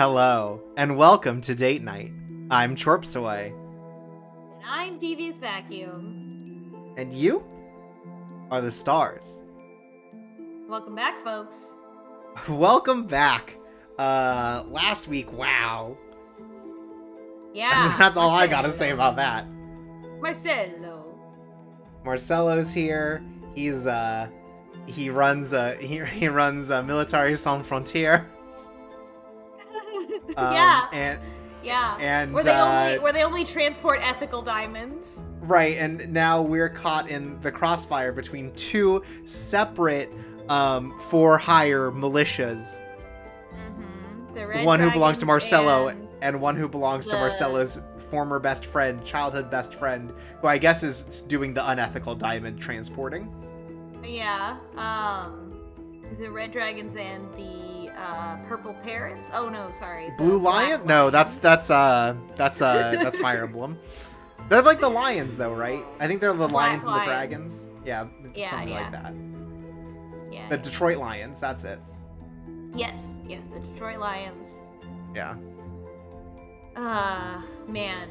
Hello, and welcome to Date Night. I'm ChorpSaway. And I'm DV's Vacuum. And you are the stars. Welcome back, folks. Welcome back. Last week, wow. Yeah. That's all Marcello. I gotta say about that. Marcello. Marcello's here. He's, he runs Military Sans Frontier. Where they only transport ethical diamonds. Right, and now we're caught in the crossfire between two separate for-hire militias. Mm-hmm. The Red Dragons who belongs to Marcello and one who belongs to Marcello's former best friend, childhood best friend, who I guess is doing the unethical diamond transporting. Yeah, the Red Dragons and the Purple Parrots? Oh no, sorry. Blue Lion? No, that's Fire Emblem. They're like the lions though, right? I think they're the lions and the dragons. Yeah, something like that. Yeah. The Detroit Lions, that's it. Yes, yes, the Detroit Lions. Yeah. Man.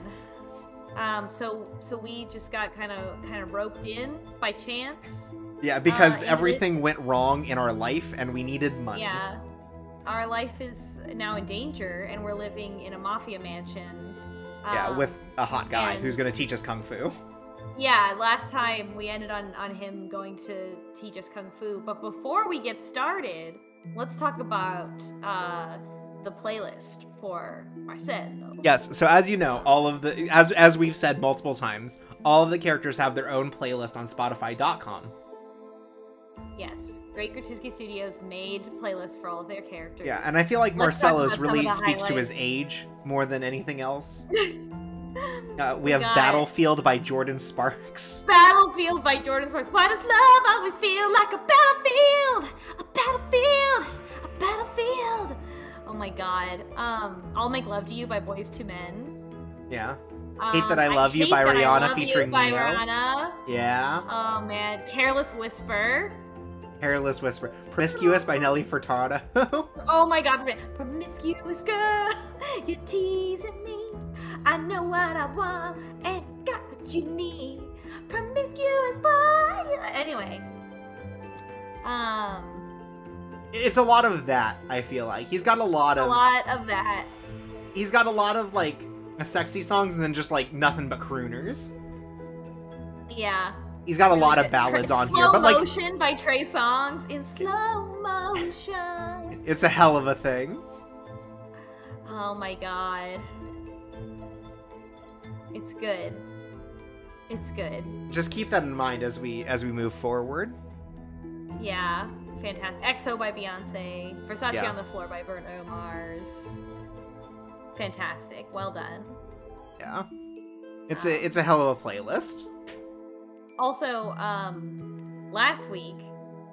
So we just got kind of roped in by chance. Yeah, because everything went wrong in our life and we needed money. Yeah. Our life is now in danger, and we're living in a mafia mansion. Yeah, with a hot guy who's going to teach us kung fu. Yeah, last time we ended on him going to teach us kung fu. But before we get started, let's talk about the playlist for Marcello. Yes, so as you know, all of the as we've said multiple times, all of the characters have their own playlist on Spotify.com. Yes. Great Gretuski Studios made playlists for all of their characters. Yeah, and I feel like Marcello's really speaks to his age more than anything else. We have Battlefield by Jordin Sparks. Battlefield by Jordin Sparks. Why does love always feel like a battlefield? A battlefield! A battlefield! Oh my god. I'll Make Love to You by Boyz II Men. Yeah. Hate That I Love You by Rihanna featuring Neo. Yeah. Oh man. Careless Whisper. Hairless Whisper. Promiscuous by Nelly Furtado. Oh my god. Promiscuous girl, you're teasing me. I know what I want and got what you need. Promiscuous boy. Anyway. It's a lot of that, I feel like. He's got a lot of that. He's got a lot of, like, sexy songs and then just, like, nothing but crooners. Yeah. He's got a lot of ballads on here, but like Slow Motion by Trey Songz in slow motion. It's a hell of a thing. Oh my god, it's good. It's good. Just keep that in mind as we move forward. Yeah, fantastic. EXO by Beyonce. Versace on the Floor by Bruno Mars. Fantastic. Well done. Yeah, it's a hell of a playlist. Also, last week,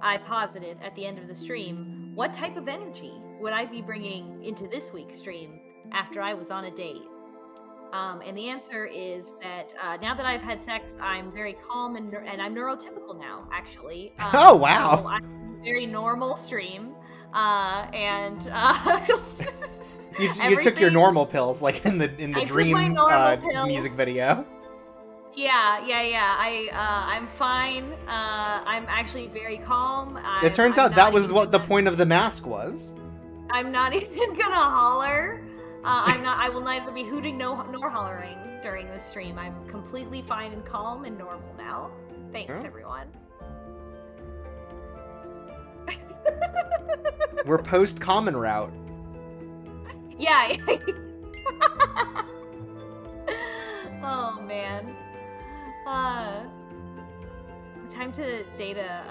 I posited at the end of the stream, what type of energy would I be bringing into this week's stream after I was on a date? And the answer is that now that I've had sex, I'm very calm and I'm neurotypical now, actually. Oh, wow. So I'm a very normal stream. You took your normal pills, like in the Dream music video. Yeah. I'm fine. I'm actually very calm. It turns out that was what the point of the mask was. I'm not even gonna holler. I'm not. I will neither be hooting nor hollering during this stream. I'm completely fine and calm and normal now. Thanks, everyone. We're post common route. Yeah. Oh man. Time to date a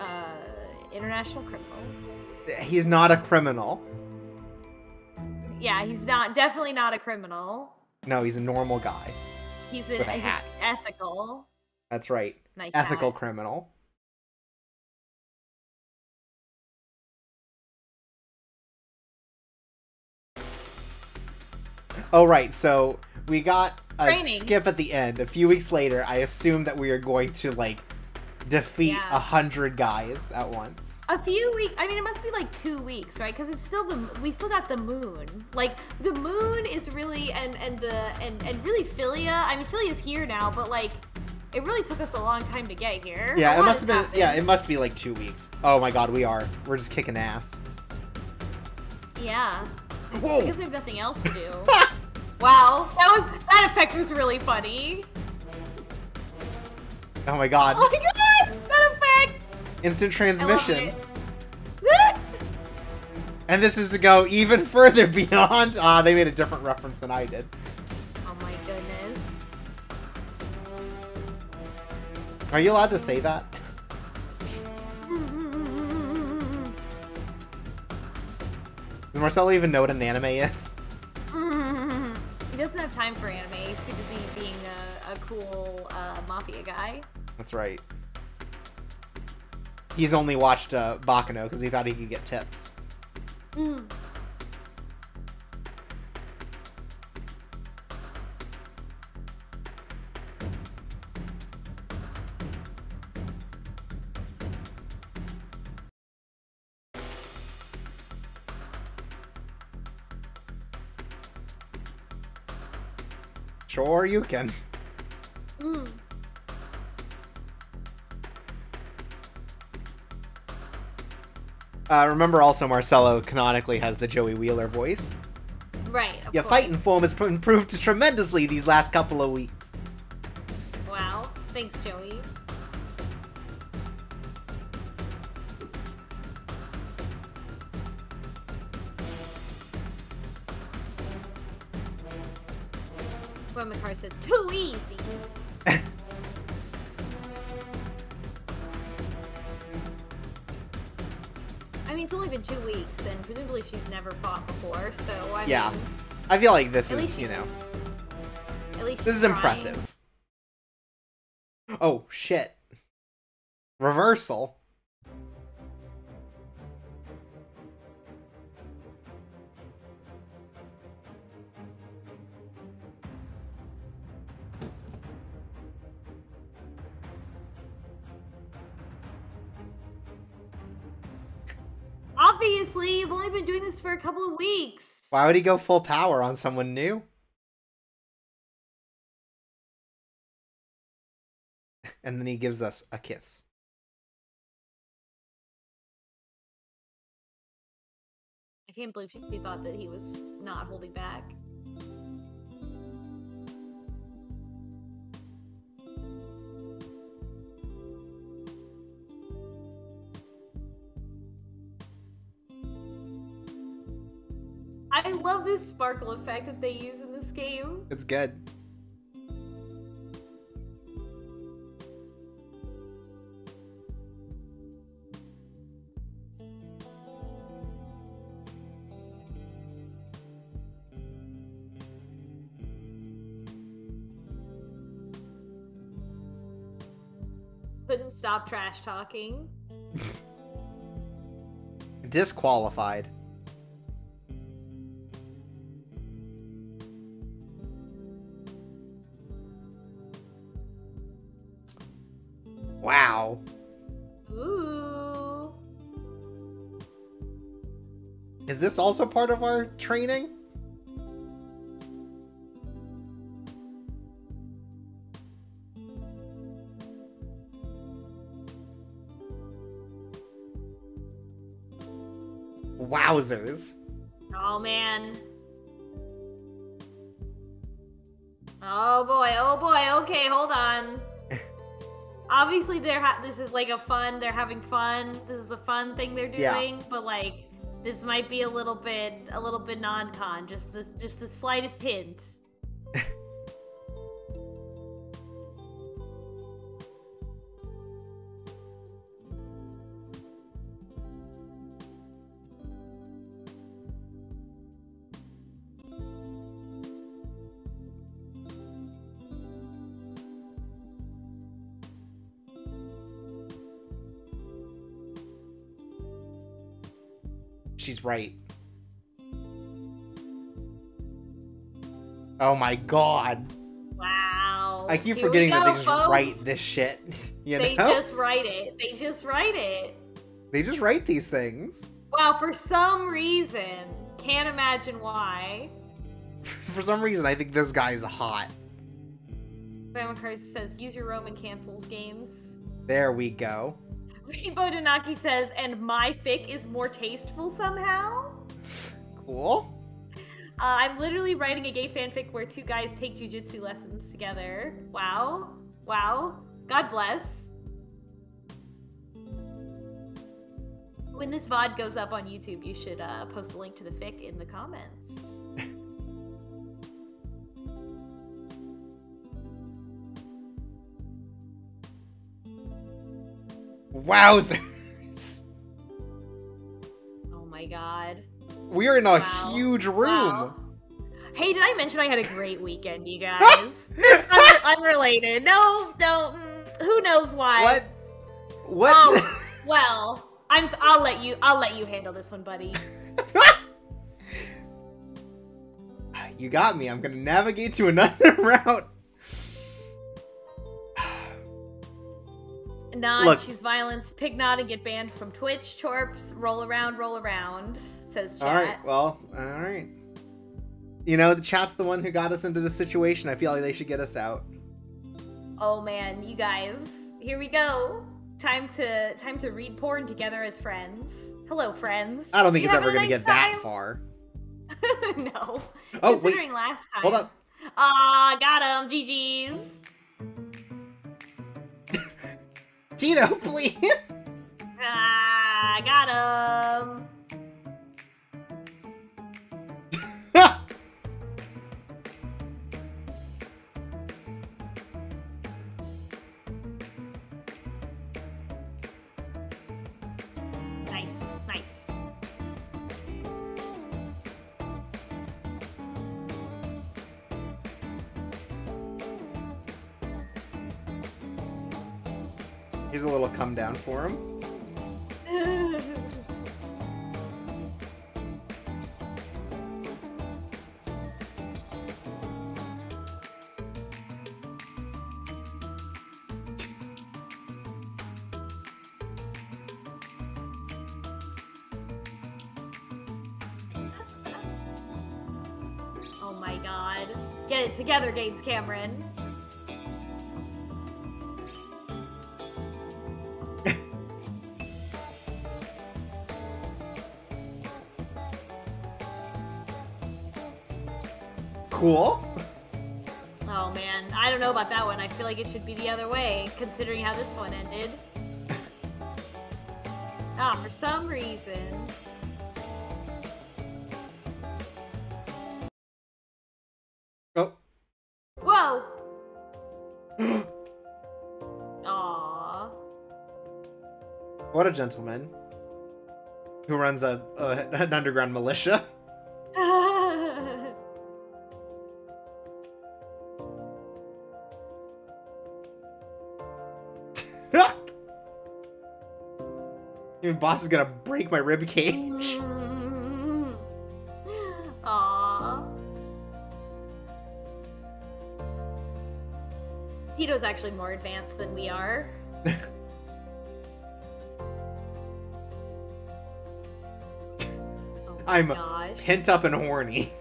international criminal. He's not a criminal. Yeah, he's not. Definitely not a criminal. No, he's a normal guy. He's an ethical. That's right. Nice ethical hat. Criminal. Oh right, so we got a skip at the end. A few weeks later, I assume that we are going to, like, defeat 100 guys at once. A few weeks. I mean, it must be like 2 weeks, right? Because it's still we still got the moon. Like the moon is really and really Philia. I mean, Philia's here now, but like it really took us a long time to get here. Yeah, it must have been. Yeah, it must be like 2 weeks. Oh my God, we're just kicking ass. Yeah. Whoa. I guess we have nothing else to do. Wow, that effect was really funny. Oh my God. Oh my God! That effect! Instant transmission. And this is to go even further beyond. Ah, they made a different reference than I did. Oh my goodness. Are you allowed to say that? Does Marcello even know what an anime is? He doesn't have time for anime. He's too busy being a cool mafia guy. That's right. He's only watched Baccano because he thought he could get tips. Mm. Sure you can. Mm. Remember also Marcello canonically has the Joey Wheeler voice. Right, of course. Your fighting form has improved tremendously these last couple of weeks. Wow, thanks Joey. When the car says, too easy! I mean, it's only been 2 weeks, and presumably she's never fought before, so I mean... I feel like this is, you know... At least this is trying. Impressive. Oh, shit. Reversal. Obviously, you've only been doing this for a couple of weeks. Why would he go full power on someone new? And then he gives us a kiss. I can't believe she thought that he was not holding back. I love this sparkle effect that they use in this game. It's good. Couldn't stop trash talking. Disqualified. Wow. Ooh. Is this also part of our training? Wowzers. Oh, man. Oh, boy. Oh, boy. Okay, hold on. Obviously, this is like a fun. They're having fun. This is a fun thing they're doing. Yeah. But like, this might be a little bit non-con. Just the slightest hint. She's right. Oh my God. Wow. I keep forgetting that they just write this shit. You know? They just write it. They just write it. They just write these things. Well, for some reason, can't imagine why. For some reason, I think this guy is hot. Bama Curse says, use your Roman cancels games. There we go. Rainbow Danaki says, and my fic is more tasteful somehow. Cool. I'm literally writing a gay fanfic where two guys take jujitsu lessons together. Wow. Wow. God bless. When this VOD goes up on YouTube, you should post a link to the fic in the comments. Wowzers. Oh my god. We are in a huge room. Wow. Hey, did I mention I had a great weekend, you guys? This unrelated. No. Who knows why? What? Oh, well, I'll let you handle this one, buddy. You got me. I'm going to navigate to another route. Not choose violence, pick not and get banned from Twitch, Chorps, roll around, says chat. Alright, well, alright. You know, the chat's the one who got us into this situation. I feel like they should get us out. Oh man, you guys. Here we go. Time to read porn together as friends. Hello, friends. I don't think it's ever gonna get that far. No. Oh, considering last time. Hold up. Ah, got him, GG's. Tino, please! Ah, got him! Nice, nice. Here's a little come down for him. Oh my god. Get it together, James Cameron. Cool. Oh man, I don't know about that one. I feel like it should be the other way, considering how this one ended. Ah, for some reason. Oh. Whoa! Aww. What a gentleman. Who runs an underground militia. Your boss is gonna break my rib cage. Aww. Tito's actually more advanced than we are. Oh my gosh. Pent up and horny.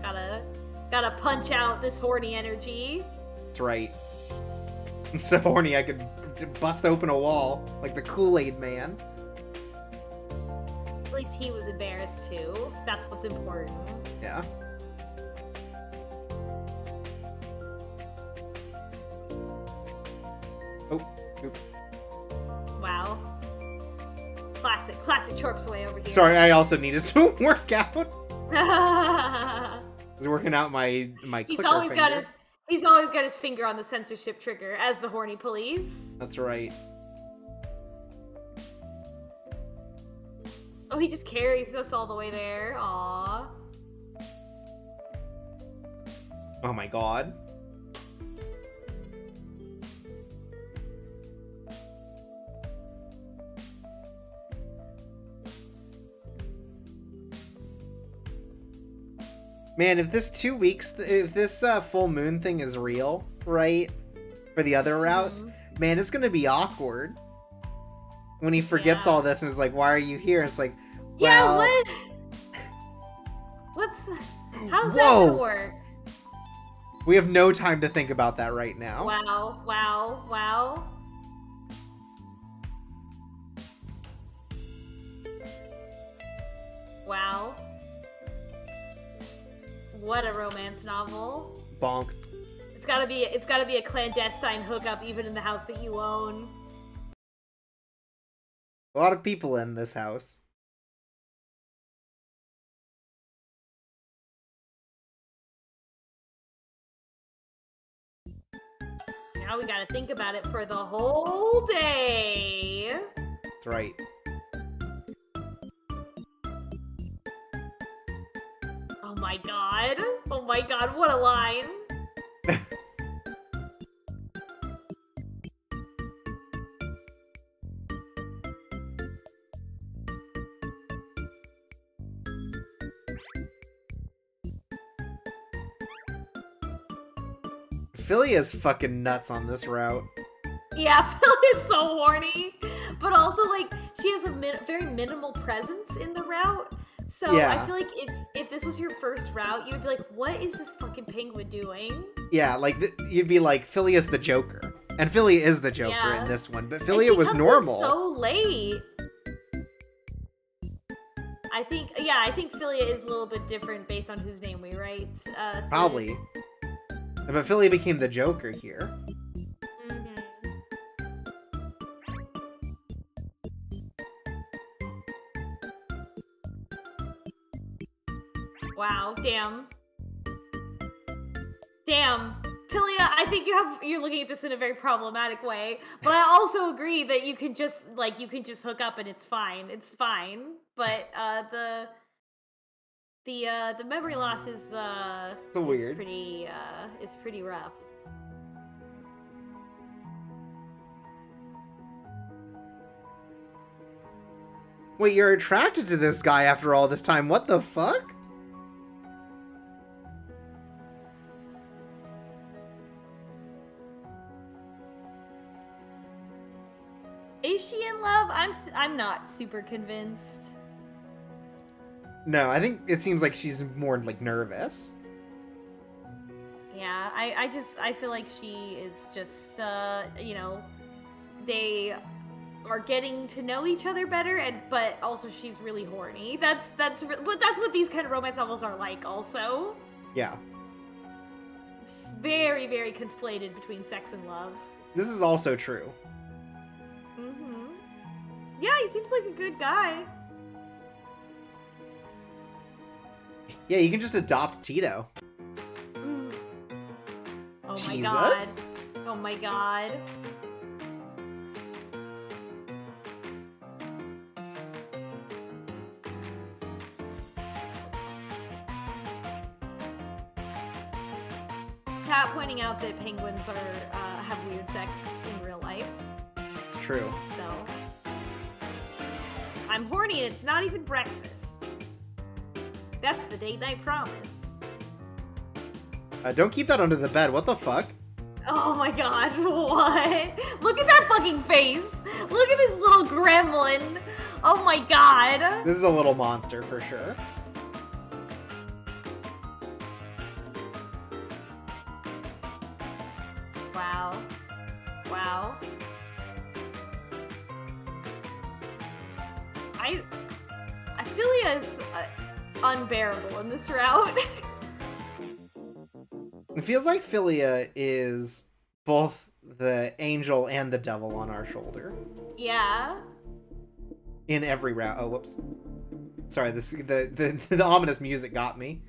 Gotta punch out this horny energy. That's right. I'm so horny I could bust open a wall like the Kool-Aid man. At least he was embarrassed too. That's what's important. Yeah. Oh, oops. Wow. Classic ChorpSaway over here. Sorry, I also needed to work out. I was working out my clicker finger. He's always got his finger on the censorship trigger, as the horny police. That's right. Oh, he just carries us all the way there. Aww. Oh my god. Man, if this 2 weeks, if this full moon thing is real, right, for the other routes, man, it's gonna be awkward. When he forgets all this and is like, why are you here? It's like, well... how's that gonna work? We have no time to think about that right now. Wow, wow, wow. Wow. What a romance novel. Bonk. It's gotta be a clandestine hookup even in the house that you own. A lot of people in this house. Now we gotta think about it for the whole day. That's right. Oh my god. Oh my god, what a line. Philia's fucking nuts on this route. Yeah, Philia's so horny, but also like she has a very minimal presence in the route. So yeah. I feel like if this was your first route, you'd be like, "What is this fucking penguin doing?" Yeah, like you'd be like, "Philia's the Joker," and Philia is the Joker in this one, but Philia was normal. So late. I think Philia is a little bit different based on whose name we write. So probably. But Philia became the Joker here. Mm-hmm. Wow, damn. Damn. Philia, I think you're looking at this in a very problematic way, but I also agree that you can just hook up and it's fine. It's fine. But the memory loss is pretty rough. Wait, you're attracted to this guy after all this time. What the fuck? Is she in love? I'm not super convinced. No, I think it seems like she's more, like, nervous. Yeah, I feel like she is just, you know, they are getting to know each other better, but also she's really horny. That's what these kind of romance novels are like, also. Yeah. It's very, very conflated between sex and love. This is also true. Mm-hmm. Yeah, he seems like a good guy. Yeah, you can just adopt Tito. Mm. Oh my Jesus. God. Oh my god. Pat pointing out that penguins have weird sex in real life. It's true. So I'm horny and it's not even breakfast. That's the date-night promise. Don't keep that under the bed. What the fuck? Oh my god, what? Look at that fucking face. Look at this little gremlin. Oh my god. This is a little monster for sure. Wow. Wow. I feel he is... unbearable in this route. It feels like Philia is both the angel and the devil on our shoulder. Yeah. In every route. Oh, whoops. Sorry, the ominous music got me.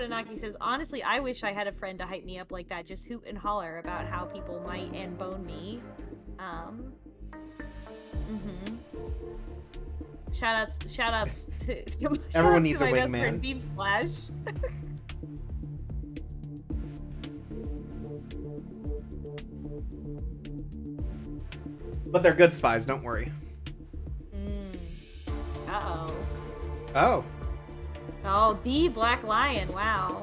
Nanaki says, honestly, I wish I had a friend to hype me up like that. Just hoot and holler about how people might and bone me. Shout outs to everyone needs a wingman. Beam Splash. But they're good spies, don't worry. Uh-oh. Oh. Oh, the Black Lion, wow.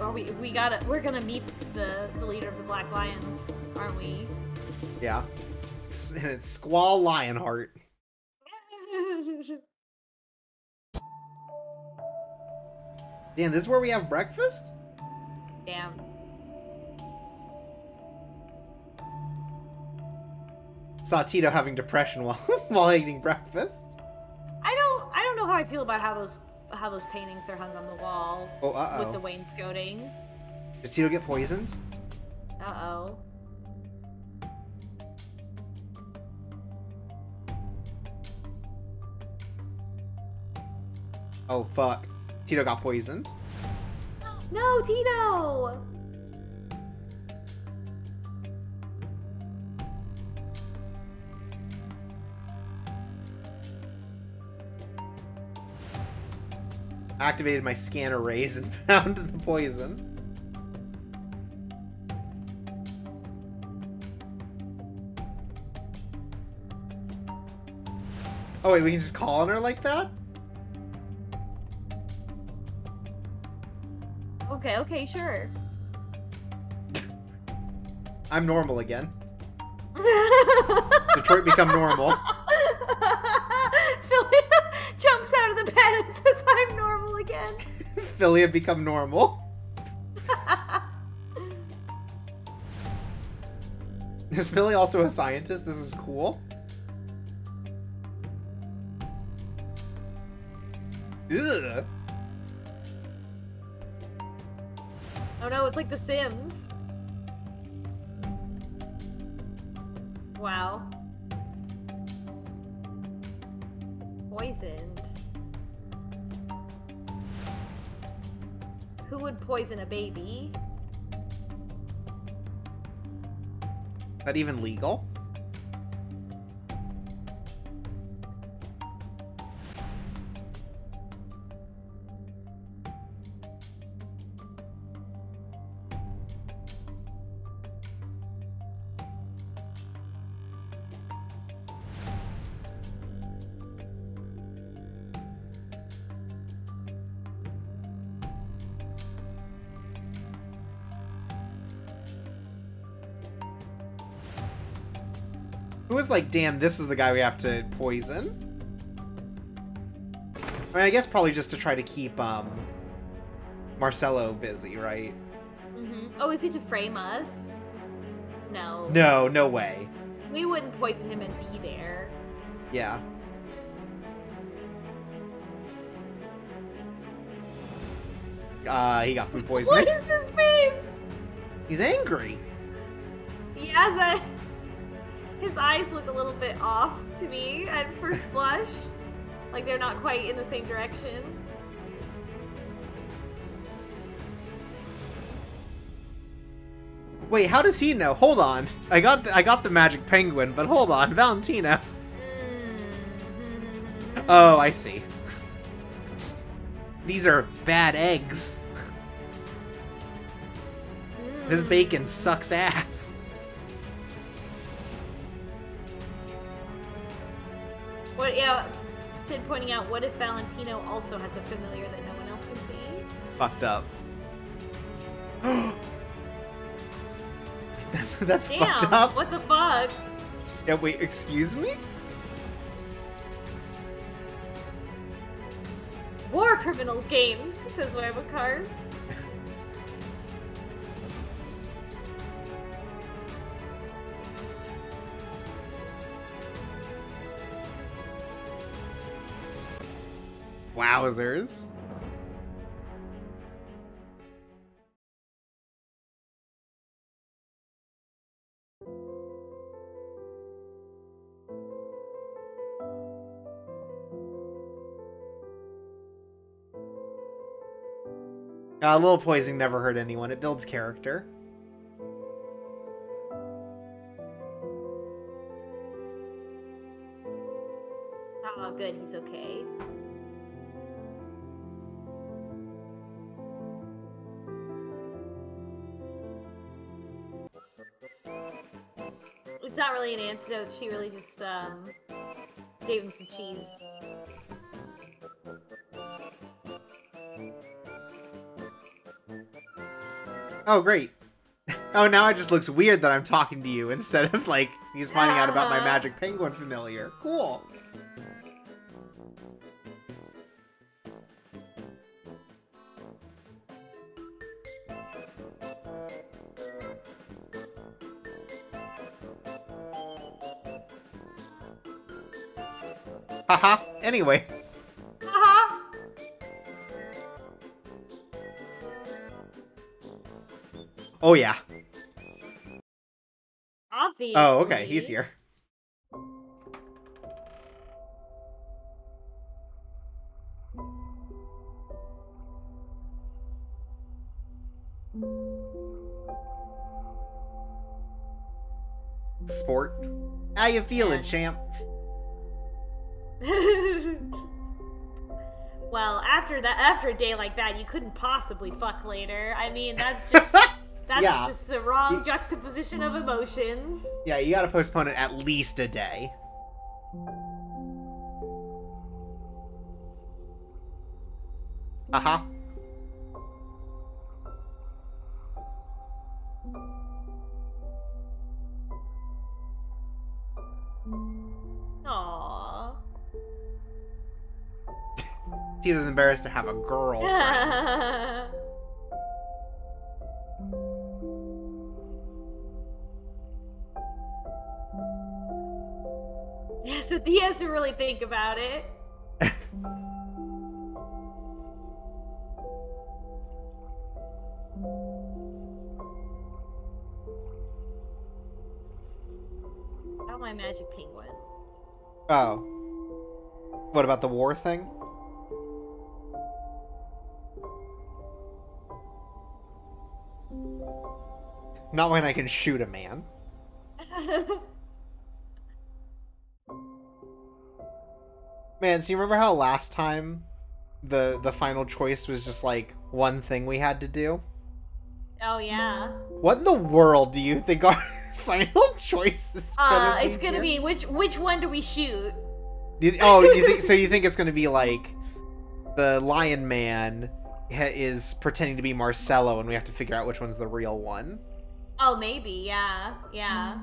Oh man, we're gonna meet the leader of the Black Lions, aren't we? Yeah. And it's Squall Lionheart. Damn, this is where we have breakfast? Damn. Saw Tito having depression while eating breakfast. I don't know how I feel about how those paintings are hung on the wall with the wainscoting. Did Tito get poisoned? Uh-oh. Oh, fuck. Tito got poisoned. No, Tito! Activated my scanner rays and found the poison. Oh, wait, we can just call on her like that? Okay, sure. I'm normal again. Detroit become normal. Philia jumps out of the bed and says, I'm normal again. Philia become normal. Is Philia also a scientist? This is cool. Ugh. Oh no, it's like The Sims. Wow. Poisoned. Who would poison a baby? Is that even legal? Like, damn, this is the guy we have to poison. I mean, I guess probably just to try to keep Marcello busy, right? Mm-hmm. Oh, is he to frame us? No. No way. We wouldn't poison him and be there. Yeah. He got food poisoning. What is this face? He's angry. He has a... His eyes look a little bit off to me at first blush. Like they're not quite in the same direction. Wait, how does he know? Hold on. I got the magic penguin, but hold on, Valentino. Oh, I see. These are bad eggs. This bacon sucks ass. What, yeah, Sid pointing out, what if Valentino also has a familiar that no one else can see? Fucked up. That's damn, fucked up. What the fuck? Yeah, wait, excuse me? War criminals games, says Webacars. Wowzers. A little poisoning never hurt anyone. It builds character. Oh, good. He's okay. It's not really an antidote. She really just gave him some cheese. Oh, great. Oh, now it just looks weird that I'm talking to you instead of, like, he's finding out about my magic penguin familiar. Cool. Haha. Anyways. Oh, yeah. Obviously. Oh, okay. He's here. Sport. How you feeling, champ? Well, after that, after a day like that, you couldn't possibly fuck later. I mean, that's just... That's just the wrong juxtaposition of emotions. Yeah, you gotta postpone it at least a day. Uh-huh. Aww. She was embarrassed to have a girlfriend. Yes, he has to really think about it. About my magic penguin. Oh. What about the war thing? Not when I can shoot a man. Man, so you remember how last time the final choice was just, like, one thing we had to do? Oh, yeah. What in the world do you think our final choice is gonna be? It's gonna be, which one do we shoot? So you think it's gonna be, like, the Lion Man is pretending to be Marcello and we have to figure out which one's the real one? Oh, maybe, yeah, yeah.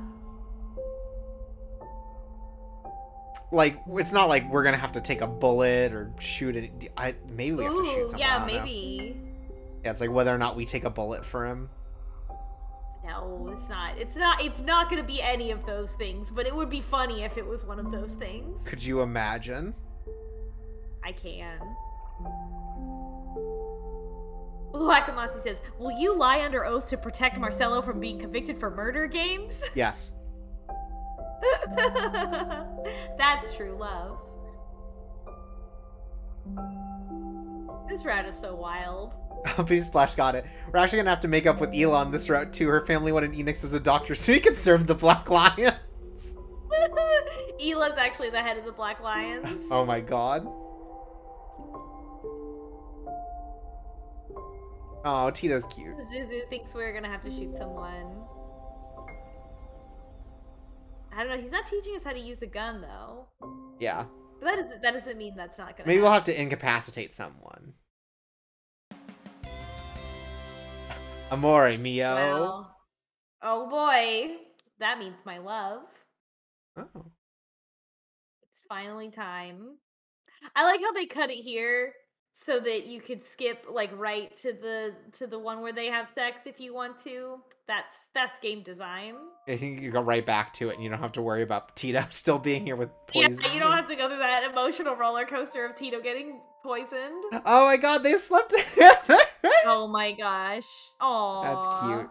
Like, it's not like we're gonna have to take a bullet or shoot it. Maybe we have to shoot someone. Yeah, maybe. Know. Yeah, it's like whether or not we take a bullet for him. No, it's not. It's not gonna be any of those things, but it would be funny if it was one of those things. Could you imagine? I can. Wakamasi says, will you lie under oath to protect Marcello from being convicted for murder games? Yes. That's true love. This route is so wild. Please, Splash got it. We're actually gonna have to make up with Elon this route too. Her family went in Enix as a doctor so he could serve the Black Lions. Ela's actually the head of the Black Lions. Oh my god. Oh, Tito's cute. Zuzu thinks we're gonna have to shoot someone. I don't know. He's not teaching us how to use a gun, though. Yeah. But that doesn't mean that's not gonna. Maybe happen. We'll have to incapacitate someone. Amore mio. Wow. Oh boy, that means my love. Oh. It's finally time. I like how they cut it here so that you could skip like right to the one where they have sex if you want to. That's game design. I think you go right back to it and you don't have to worry about Tito still being here with poison. Yeah, you don't have to go through that emotional roller coaster of Tito getting poisoned. Oh my god, they've slept together. Oh my gosh. Aww. That's cute.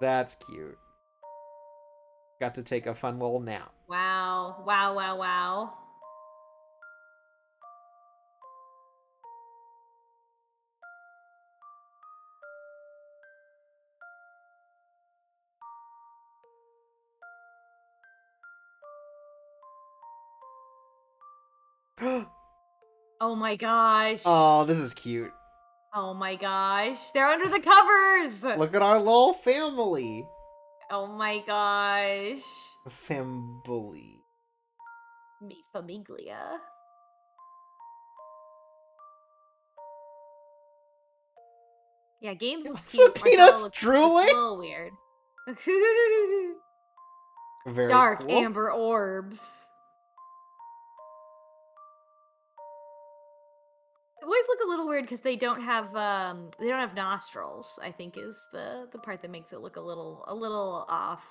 That's cute. Got to take a fun little nap. Wow. Wow, wow, wow. Oh my gosh. Oh, this is cute. Oh my gosh. They're under the covers. Look at our little family. Oh my gosh. Family. Mi famiglia. Yeah, games look cute. Tina's drooling? It's a little weird. Very dark cool. Amber orbs. The boys look a little weird because they don't have nostrils, I think is the part that makes it look a little off.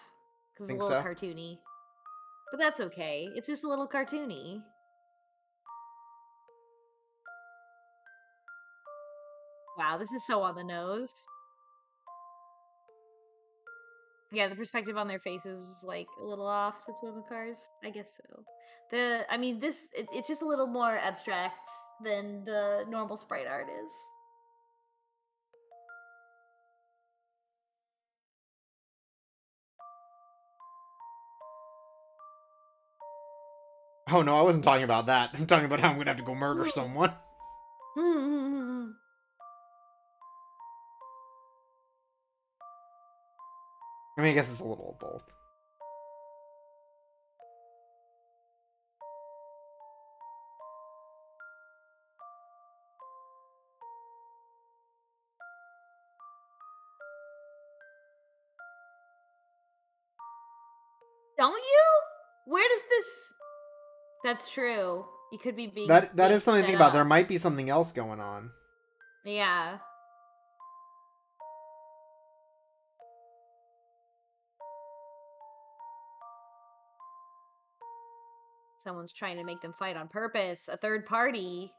Because it's a little cartoony. But that's okay. It's just a little cartoony. Wow, this is so on the nose. Yeah, the perspective on their faces is like a little off since women cars. I guess so. It's just a little more abstract than the normal sprite art is. Oh no, I wasn't talking about that. I'm talking about how I'm gonna have to go murder someone. I mean, I guess it's a little of both. Don't you? Where does this... That's true. You could be being... That is something to think about. There might be something else going on. Yeah. Someone's trying to make them fight on purpose. A third party.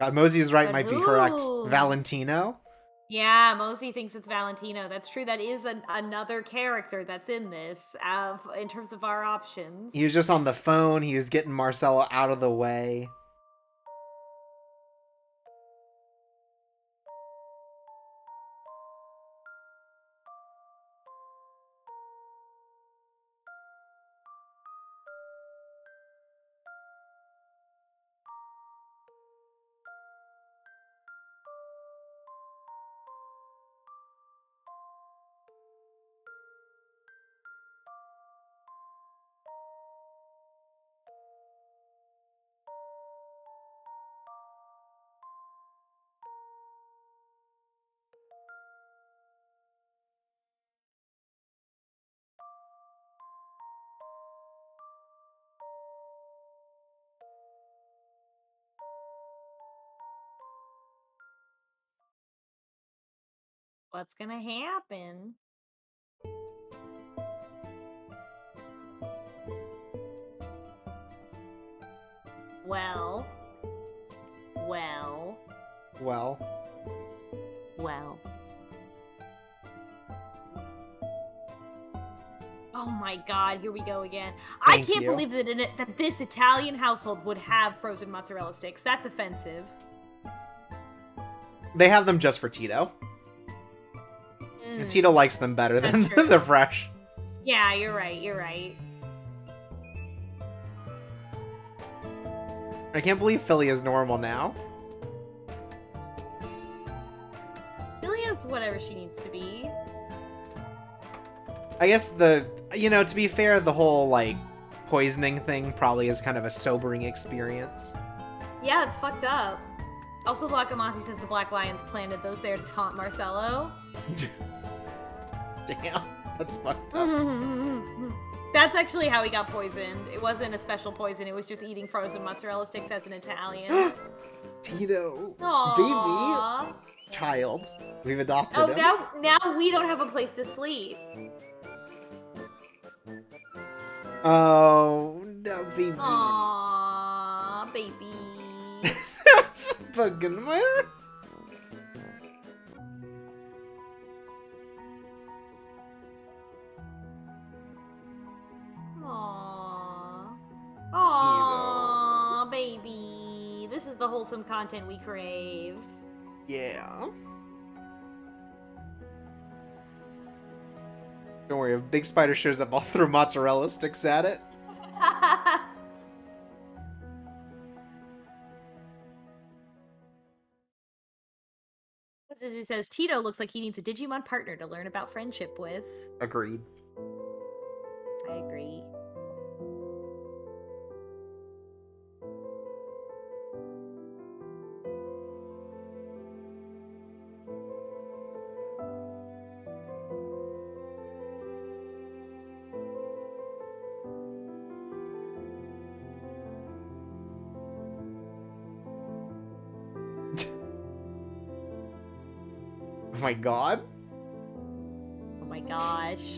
God, Mosey is right, but might be correct. Valentino? Yeah, Mosey thinks it's Valentino. That's true. That is another character that's in this, in terms of our options. He was just on the phone. He was getting Marcello out of the way. What's gonna happen? Well. Oh my God! Here we go again. I can't believe that this Italian household would have frozen mozzarella sticks. That's offensive. They have them just for Tito. Tito likes them better than they're fresh. Yeah, you're right, you're right. I can't believe Philia is normal now. Philia's whatever she needs to be. I guess to be fair, the whole, poisoning thing probably is kind of a sobering experience. Yeah, it's fucked up. Also, Lakamasi says the Black Lions planted those there to taunt Marcello. Damn, that's fucked up. That's actually how he got poisoned. It wasn't a special poison, it was just eating frozen mozzarella sticks as an Italian. Tito. Aww. Baby. Child. We've adopted him. Oh, now we don't have a place to sleep. Oh, no, baby. Aww, baby. That's fucking weird. Aww, baby. This is the wholesome content we crave. Yeah. Don't worry, if a big spider shows up, I'll throw mozzarella sticks at it. He says, Tito looks like he needs a Digimon partner to learn about friendship with. Agreed. I agree. Oh my god. Oh my gosh.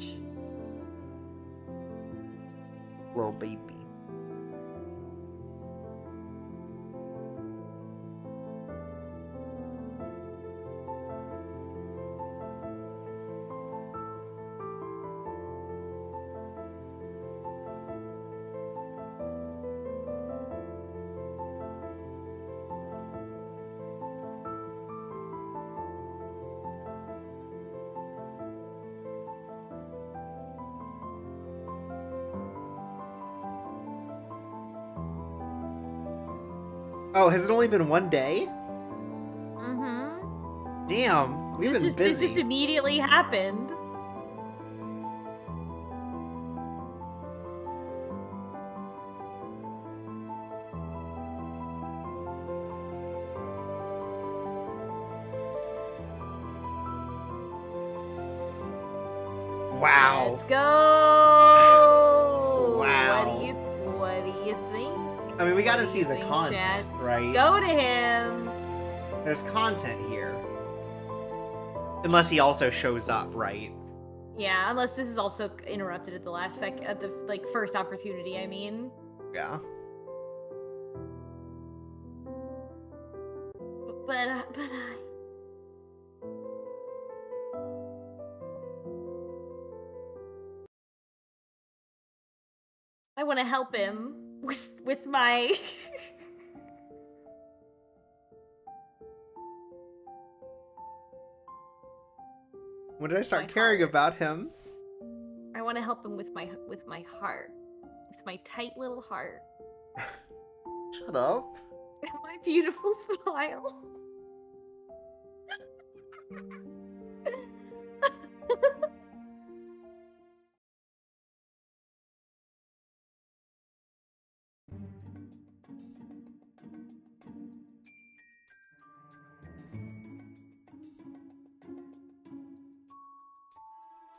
Little baby. Oh, has it only been one day? Mm-hmm. Damn, we've been busy. This just immediately happened. Wow. Let's go. Wow. What do you think? I mean, we gotta see the content, Chad? Right? Go to him! There's content here. Unless he also shows up, right? Yeah, unless this is also interrupted at the last at the, like, first opportunity, I mean. Yeah. But I... I wanna help him. With my... What did I start caring about him? I want to help him with my heart. With my tight little heart. Shut up. And my beautiful smile.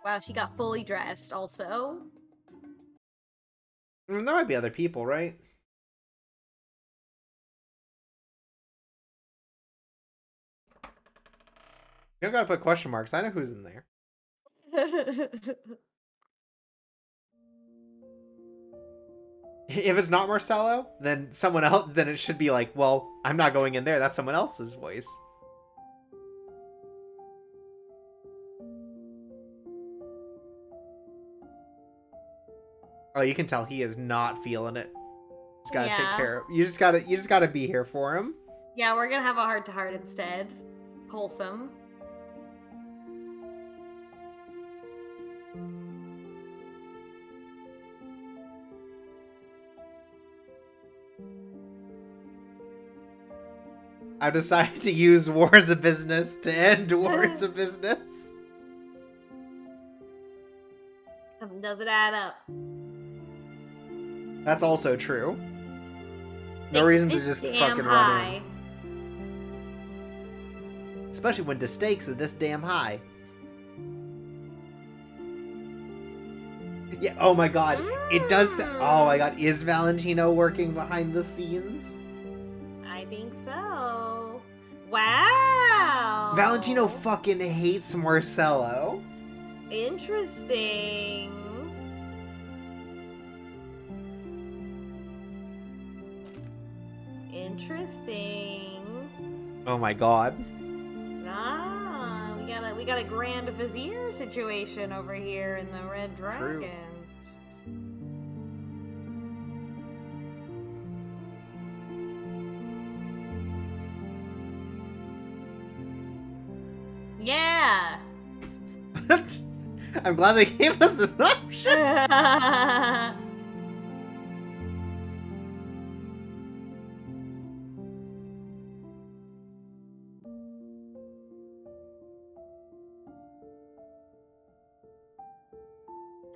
Wow, she got fully dressed also. I mean, there might be other people, right? You don't gotta put question marks. I know who's in there. If it's not Marcello, then someone else, then it should be like, well, I'm not going in there. That's someone else's voice. Oh, you can tell he is not feeling it. Just gotta take care of you just gotta be here for him. Yeah, we're gonna have a heart to heart instead. Wholesome. I've decided to use war as a business to end war as a business. Something doesn't add up. That's also true. No reason to just fucking run in. Especially when the stakes are this damn high. Yeah, oh my god. Mm. It does. Oh my god. Is Valentino working behind the scenes? I think so. Wow. Valentino fucking hates Marcello. Interesting. Interesting. Oh my god. Ah, we got a grand vizier situation over here in the Red Dragons. True. Yeah. I'm glad they gave us this option.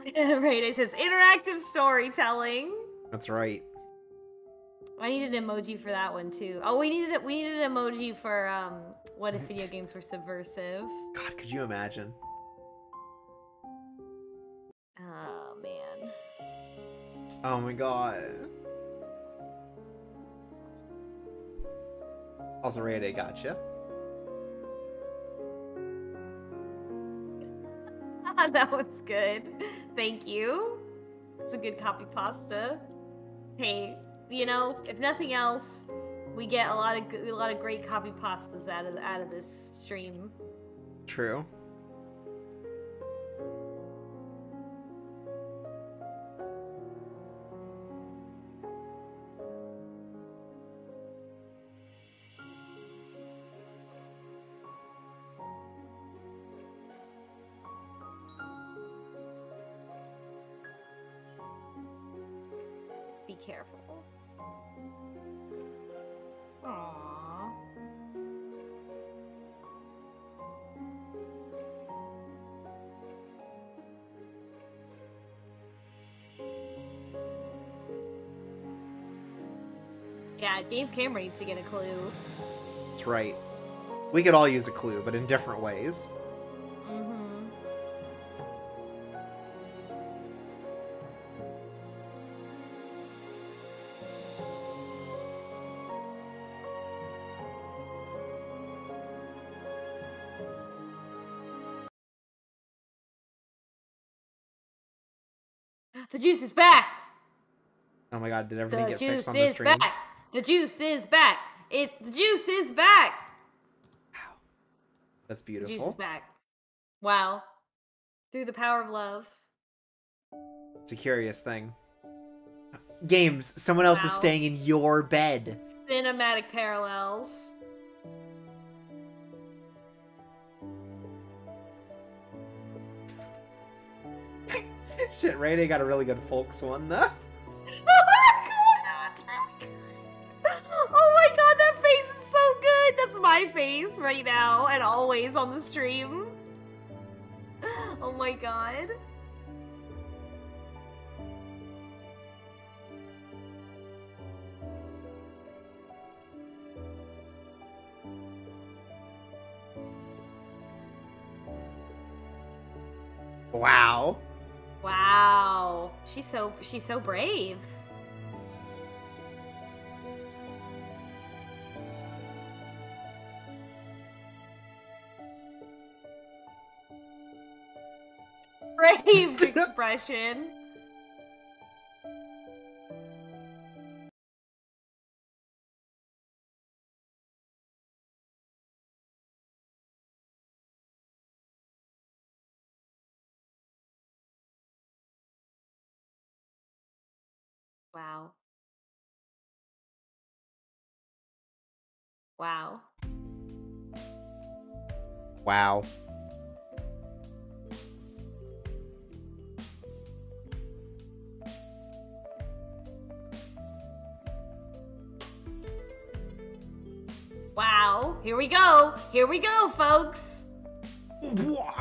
Right, it says interactive storytelling. That's right. I needed an emoji for that one too. Oh, we needed an emoji for what if video games were subversive. God, could you imagine? Oh man. Oh my god. Also, Rayday, gotcha. Ah, that one's good. Thank you. It's a good copy pasta. Hey, you know, if nothing else, we get a lot of great copy pastas out of this stream. True. Be careful. Aww. Yeah, James Cameron needs to get a clue. That's right. We could all use a clue, but in different ways. The juice is back! Oh my god, did everything get fixed on the stream? The juice is back! The juice is back! The juice is back! Wow. That's beautiful. The juice is back. Wow. Through the power of love. It's a curious thing. Games, someone else is staying in your bed. Cinematic parallels. Shit, Rayday got a really good folks one, though. Oh my god, that's really good. Oh my god, that face is so good. That's my face right now and always on the stream. Oh my god. Wow. Wow, she's so brave. Brave expression. Wow. Wow. Wow. Wow. Here we go. Here we go, folks. Wow.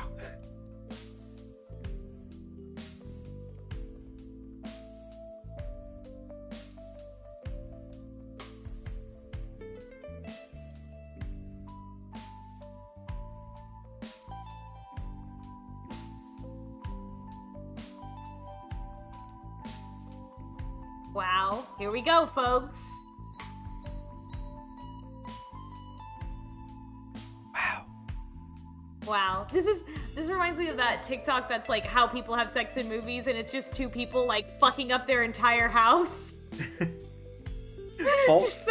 Wow, here we go, folks. Wow. Wow. This reminds me of that TikTok that's like how people have sex in movies and it's just two people like fucking up their entire house. Just,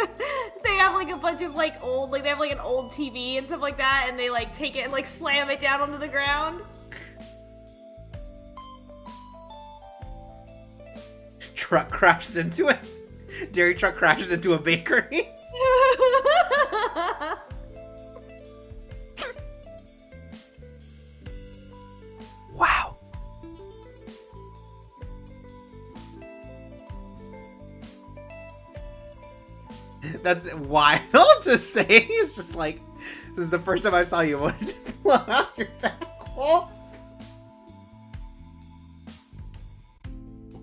they have like a bunch of like old, like they have like an old TV and stuff like that and they like take it and like slam it down onto the ground. Truck crashes into a dairy truck crashes into a bakery. Wow. That's wild to say. It's just like, this is the first time I saw you wanted to blow out your back walls.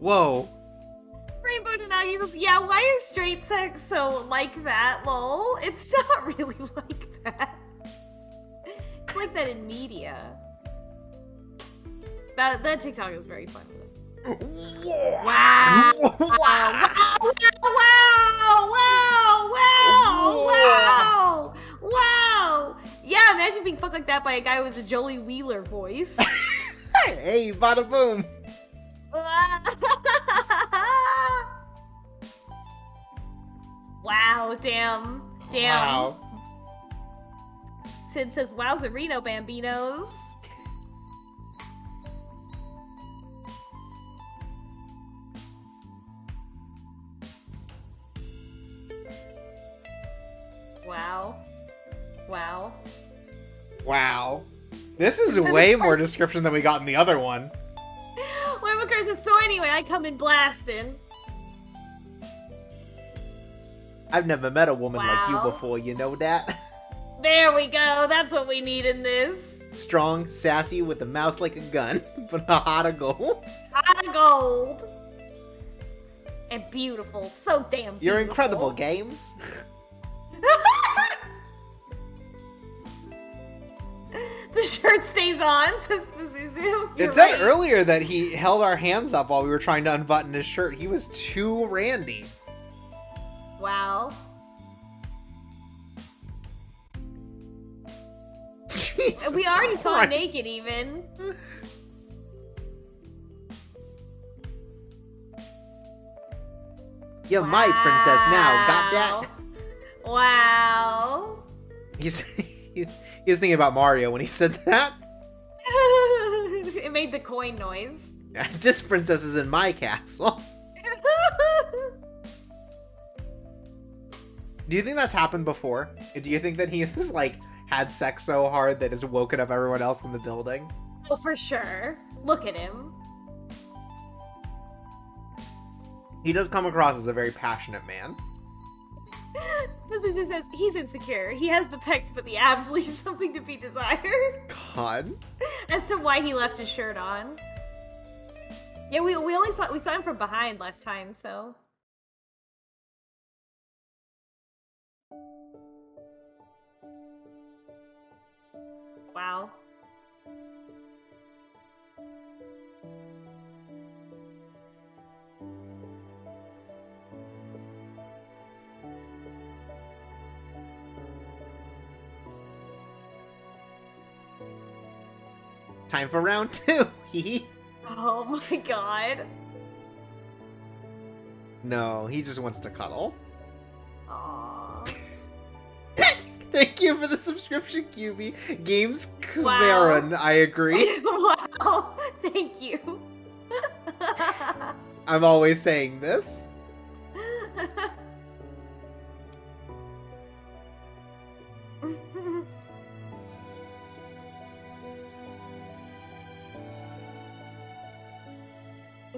Whoa. Rainbow Denali goes, yeah, why is straight sex so like that, lol? It's not really like that. It's like that in media. That TikTok is very funny. Yeah. Wow. Wow. Wow. Wow. Wow. Wow. Wow. Wow. Wow. Yeah, imagine being fucked like that by a guy with a Joey Wheeler voice. Hey, bada boom. Wow, damn. Damn. Wow. Sid says, wowzerino, bambinos. Wow. Wow. Wow. This is way more description than we got in the other one. Well, of course, so anyway, I come in blasting. I've never met a woman like you before, you know that? There we go, that's what we need in this. Strong, sassy, with a mouse like a gun, but a heart of gold. Heart of gold. And beautiful, so damn beautiful. You're incredible, games. The shirt stays on, says Pazuzu. It said earlier that he held our hands up while we were trying to unbutton his shirt. He was too randy. Wow. Jesus we already Christ. Saw him naked, even. You're my princess now, got that? Wow. He was thinking about Mario when he said that. It made the coin noise. This princess is in my castle. Do you think that's happened before? Do you think that he's just like had sex so hard that has woken up everyone else in the building? Oh, for sure. Look at him. He does come across as a very passionate man. Pazuzu says, he's insecure. He has the pecs, but the abs leave something to be desired. God. As to why he left his shirt on. Yeah, we only saw him from behind last time, so. Wow. Time for round two. Oh my god. No, he just wants to cuddle. Aww. Thank you for the subscription, QB. Games Kvaron, I agree. Wow, thank you. I'm always saying this.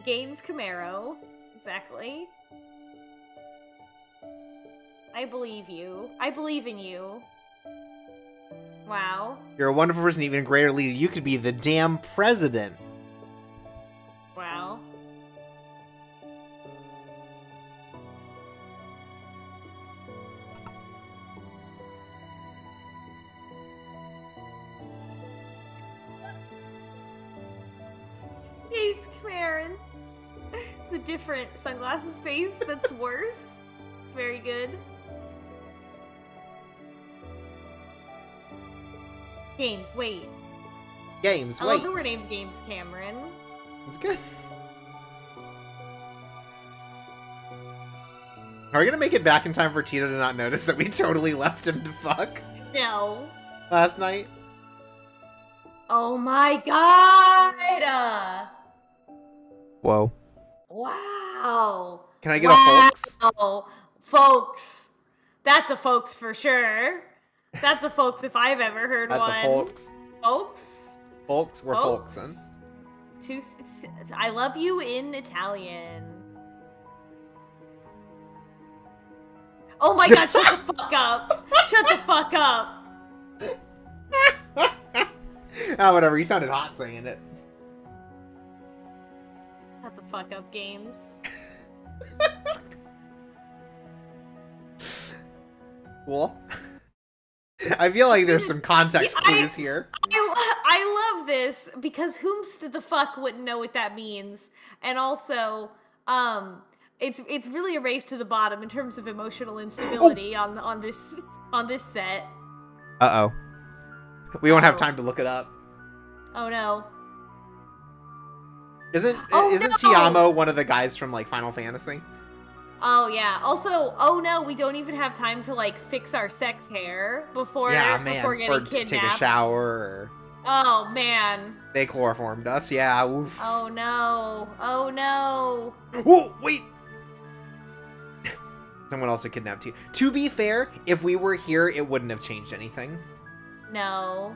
Gaines Camaro, exactly. I believe you. I believe in you. Wow. You're a wonderful person, even greater leader. You could be the damn president. Wow. Gaines Camaro. A different sunglasses face that's worse. It's very good. Games, wait. Games, wait. I love the word name's Games Cameron. It's good. Are we gonna make it back in time for Tito to not notice that we totally left him to fuck? No. Last night? Oh my god! Whoa. Wow. Can I get a folks? Oh, folks. That's a folks for sure. That's a folks if I've ever heard one. That's a folks. Folks? Folks, we're folksin'. I love you in Italian. Oh my god, shut the fuck up. Shut the fuck up. Ah, whatever, you sounded hot saying it. Shut the fuck up, games. Cool. I feel like there's some context clues here. I love this because whomst the fuck wouldn't know what that means? And also, it's really a race to the bottom in terms of emotional instability on this set. Uh-oh. We won't have time to look it up. Oh no. Isn't Tiamo one of the guys from like Final Fantasy? Oh yeah. Also, oh no, we don't even have time to like fix our sex hair before before getting kidnapped. Take a shower. Or... Oh man. They chloroformed us. Yeah. Oof. Oh no. Oh no. Whoa! Wait. Someone also kidnapped you. To be fair, if we were here, it wouldn't have changed anything. No.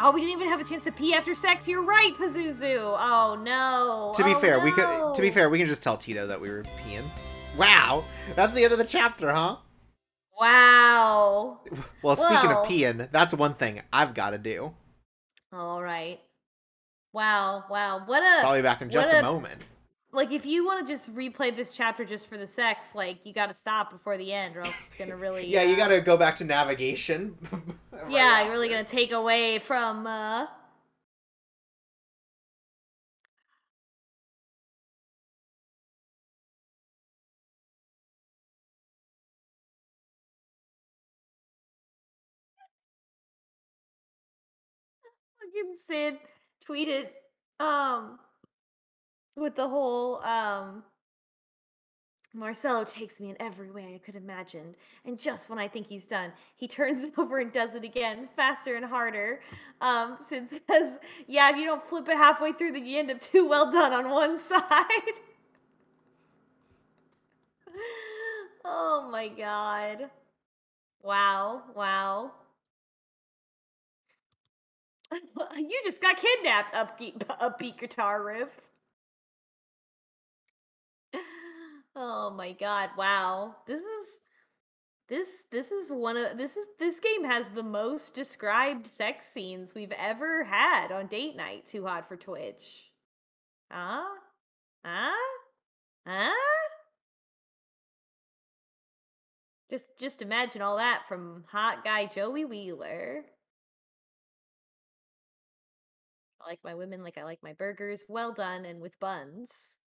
Oh, we didn't even have a chance to pee after sex. You're right, Pazuzu. Oh no. To be fair, we could. To be fair, we can just tell Tito that we were peeing. Wow, that's the end of the chapter, huh? Wow. Well, speaking of peeing, that's one thing I've got to do. All right. Wow. Wow. What a. I'll be back in just a moment. Like, if you want to just replay this chapter just for the sex, like, you got to stop before the end, or else it's going to really... yeah, you got to go back to navigation. Right, yeah, after. You're really going to take away from... Fucking Sid tweeted, with the whole, Marcello takes me in every way I could imagine, and just when I think he's done, he turns it over and does it again, faster and harder. Sid says, yeah, if you don't flip it halfway through, then you end up too well done on one side. Oh my god. Wow, wow. You just got kidnapped, upbeat guitar riff. Oh my god, wow. This game has the most described sex scenes we've ever had on Date Night Too Hot for Twitch. Just imagine all that from hot guy Joey Wheeler. I like my women like I like my burgers, well done and with buns.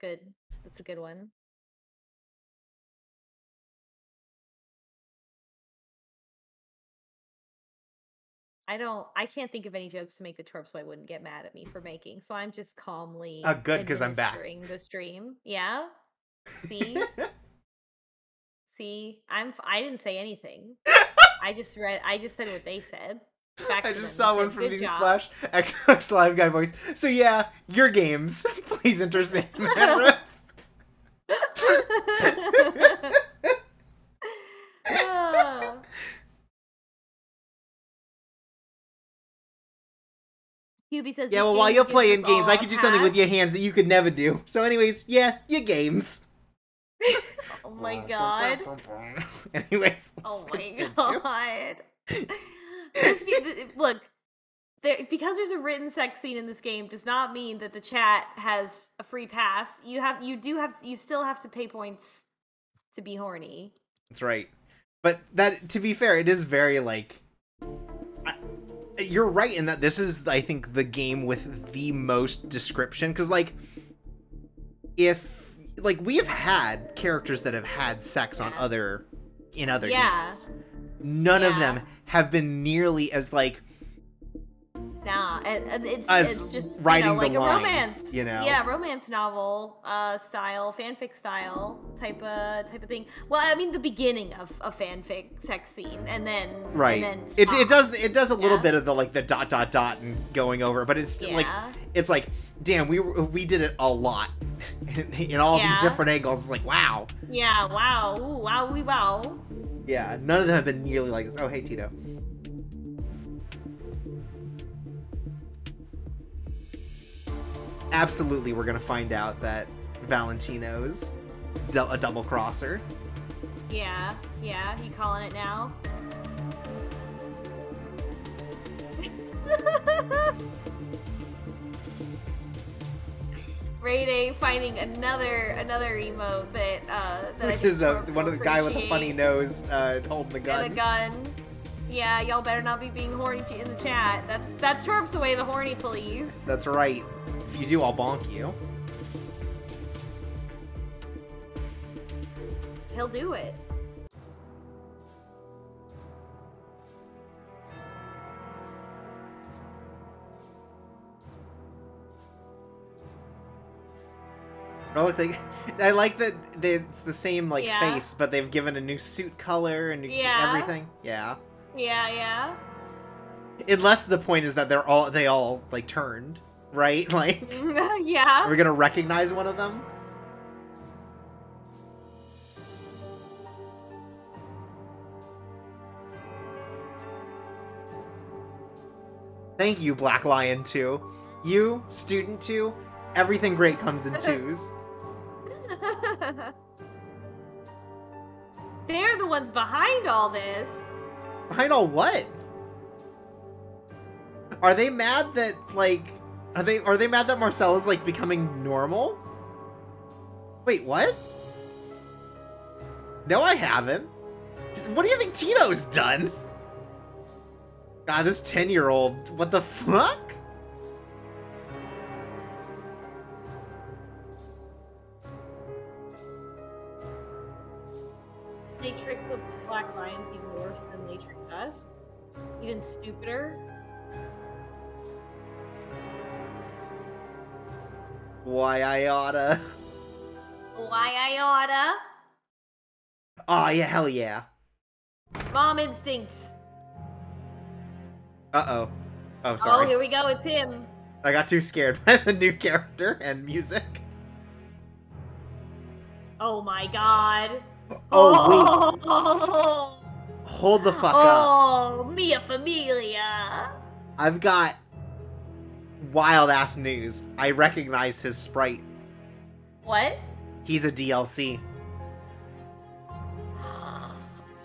Good. That's a good one. I can't think of any jokes to make the Chorpsoy wouldn't get mad at me for making, so I'm just calmly good, 'cause I'm back during the stream. Yeah. See? See? I didn't say anything. I just said what they said. I just saw one from DV Splash. Xbox Live Guy voice. So yeah, your games. Please understand. Hubie says, yeah, well, while you're playing games, I could do something with your hands that you could never do. So anyways, yeah, your games. Oh my god. Anyways. Oh my god. Look, because there's a written sex scene in this game does not mean that the chat has a free pass. You still have to pay points to be horny. That's right. But that, to be fair, it is very like, you're right in that this is, I think, the game with the most description. 'Cause like, if like we have had characters that have had sex on in other games, none of them have been nearly as like it's just writing, you know, like the line, a romance, you know, romance novel style, fanfic style type of thing. Well, I mean the beginning of a fanfic sex scene, and then it does a little bit of the like the dot dot dot and going over, but it's like it's like, damn, we did it a lot in all these different angles. It's like wow, wow, ooh, wow, we wow. Yeah, none of them have been nearly like this. Oh, hey, Tito. Absolutely, we're going to find out that Valentino's a double-crosser. Yeah, you calling it now? Ray-Day finding another emote that that which I is a, one of the guy with the funny nose holding the gun. And a gun. Yeah, y'all better not be being horny in the chat. That's ChorpSaway, the horny police. That's right. If you do, I'll bonk you. He'll do it. I like that it's the same like face, but they've given a new suit color and everything. Yeah. Yeah, yeah. Unless the point is that they all like turned, right? Like, yeah. Are we gonna recognize one of them? Thank you, Black Lion 2. You, Student 2, everything great comes in twos. They're the ones behind all this. Behind all what? Are they mad that like are they mad that Marcello's like becoming normal? Wait, what? No, I haven't. What do you think Tino's done? God, this 10-year-old, what the fuck? They tricked the Black Lions even worse than they tricked us. Even stupider. Why I oughta. Why I oughta. Aw, yeah, hell yeah. Mom instinct. Uh-oh. Oh, sorry. Oh, here we go, it's him. I got too scared by the new character and music. Oh my god. Oh, oh wait. Hold the fuck up. Oh, Mia Familia. I've got wild ass news. I recognize his sprite. What? He's a DLC.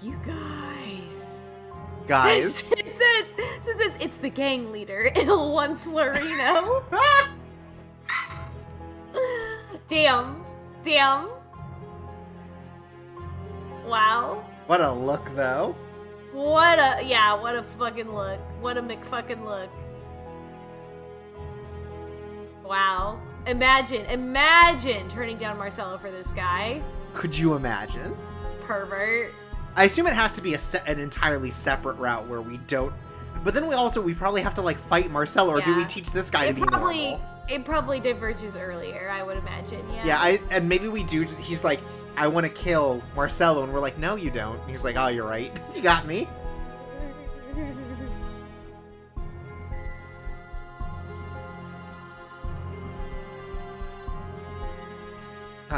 You guys. Since it's the gang leader, Il One Slurino. Damn. Wow. What a look, though. What a fucking look. What a McFucking look. Wow. Imagine turning down Marcello for this guy. Could you imagine? Pervert. I assume it has to be an entirely separate route where we don't, but then we probably have to like fight Marcello, or do we teach this guy to be normal? It probably diverges earlier, I would imagine, yeah. Yeah, and maybe we do. He's like, I want to kill Marcello, and we're like, no, you don't. And he's like, oh, you're right. You got me.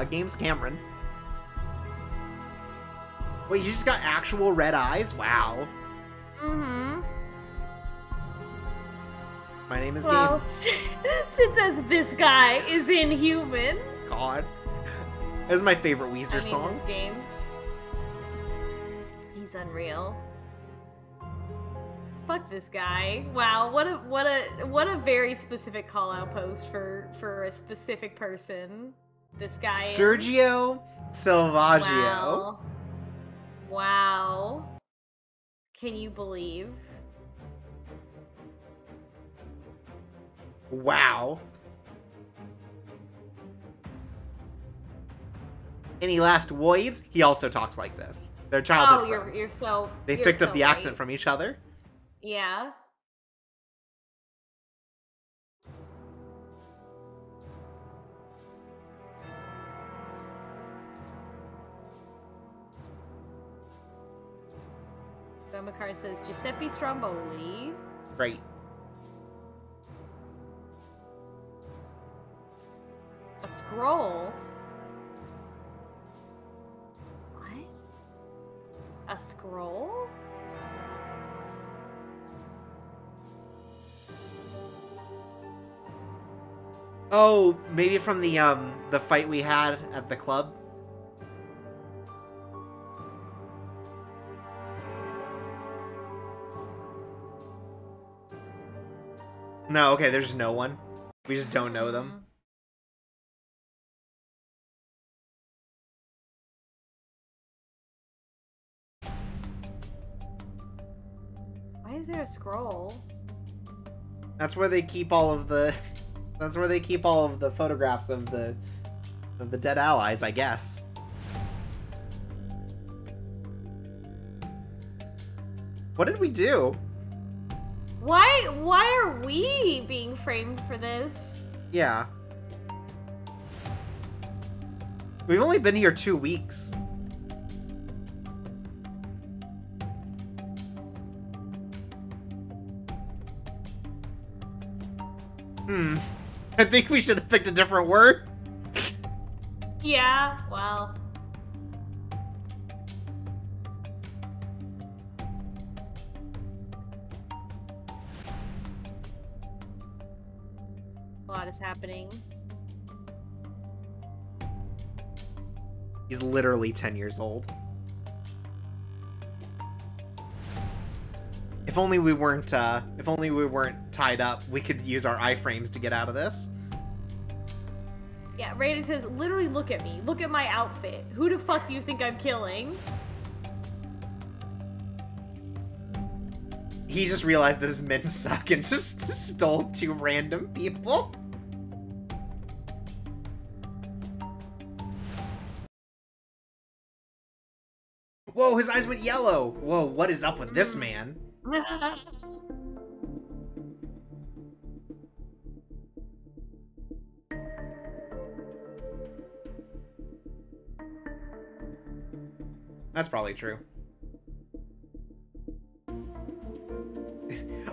Games Cameron. Wait, you just got actual red eyes? Wow. Mm-hmm. My name is Games. Since as this guy is inhuman. God. That is my favorite Weezer song. My name is Games. He's unreal. Fuck this guy. Wow, what a very specific call out post for a specific person. This guy Sergio Silvaggio. Wow. Wow. Can you believe? Wow. Any last words? He also talks like this. They're childhood friends. You're so. They picked up the accent from each other. Yeah. Zamakar says Giuseppe Stromboli. Great. A scroll? What? A scroll? Oh, maybe from the fight we had at the club. No, okay, there's no one. We just don't know them. Why is there a scroll? That's where they keep all of the photographs of the dead allies, I guess. What did we do? Why are we being framed for this? Yeah. We've only been here 2 weeks. I think we should have picked a different word. Yeah, well. A lot is happening. He's literally 10 years old. If only we weren't tied up, we could use our iframes to get out of this. Yeah, Raiden says, literally look at me. Look at my outfit. Who the fuck do you think I'm killing? He just realized that his men suck and just stole 2 random people. Whoa, his eyes went yellow. Whoa, what is up with this man? That's probably true.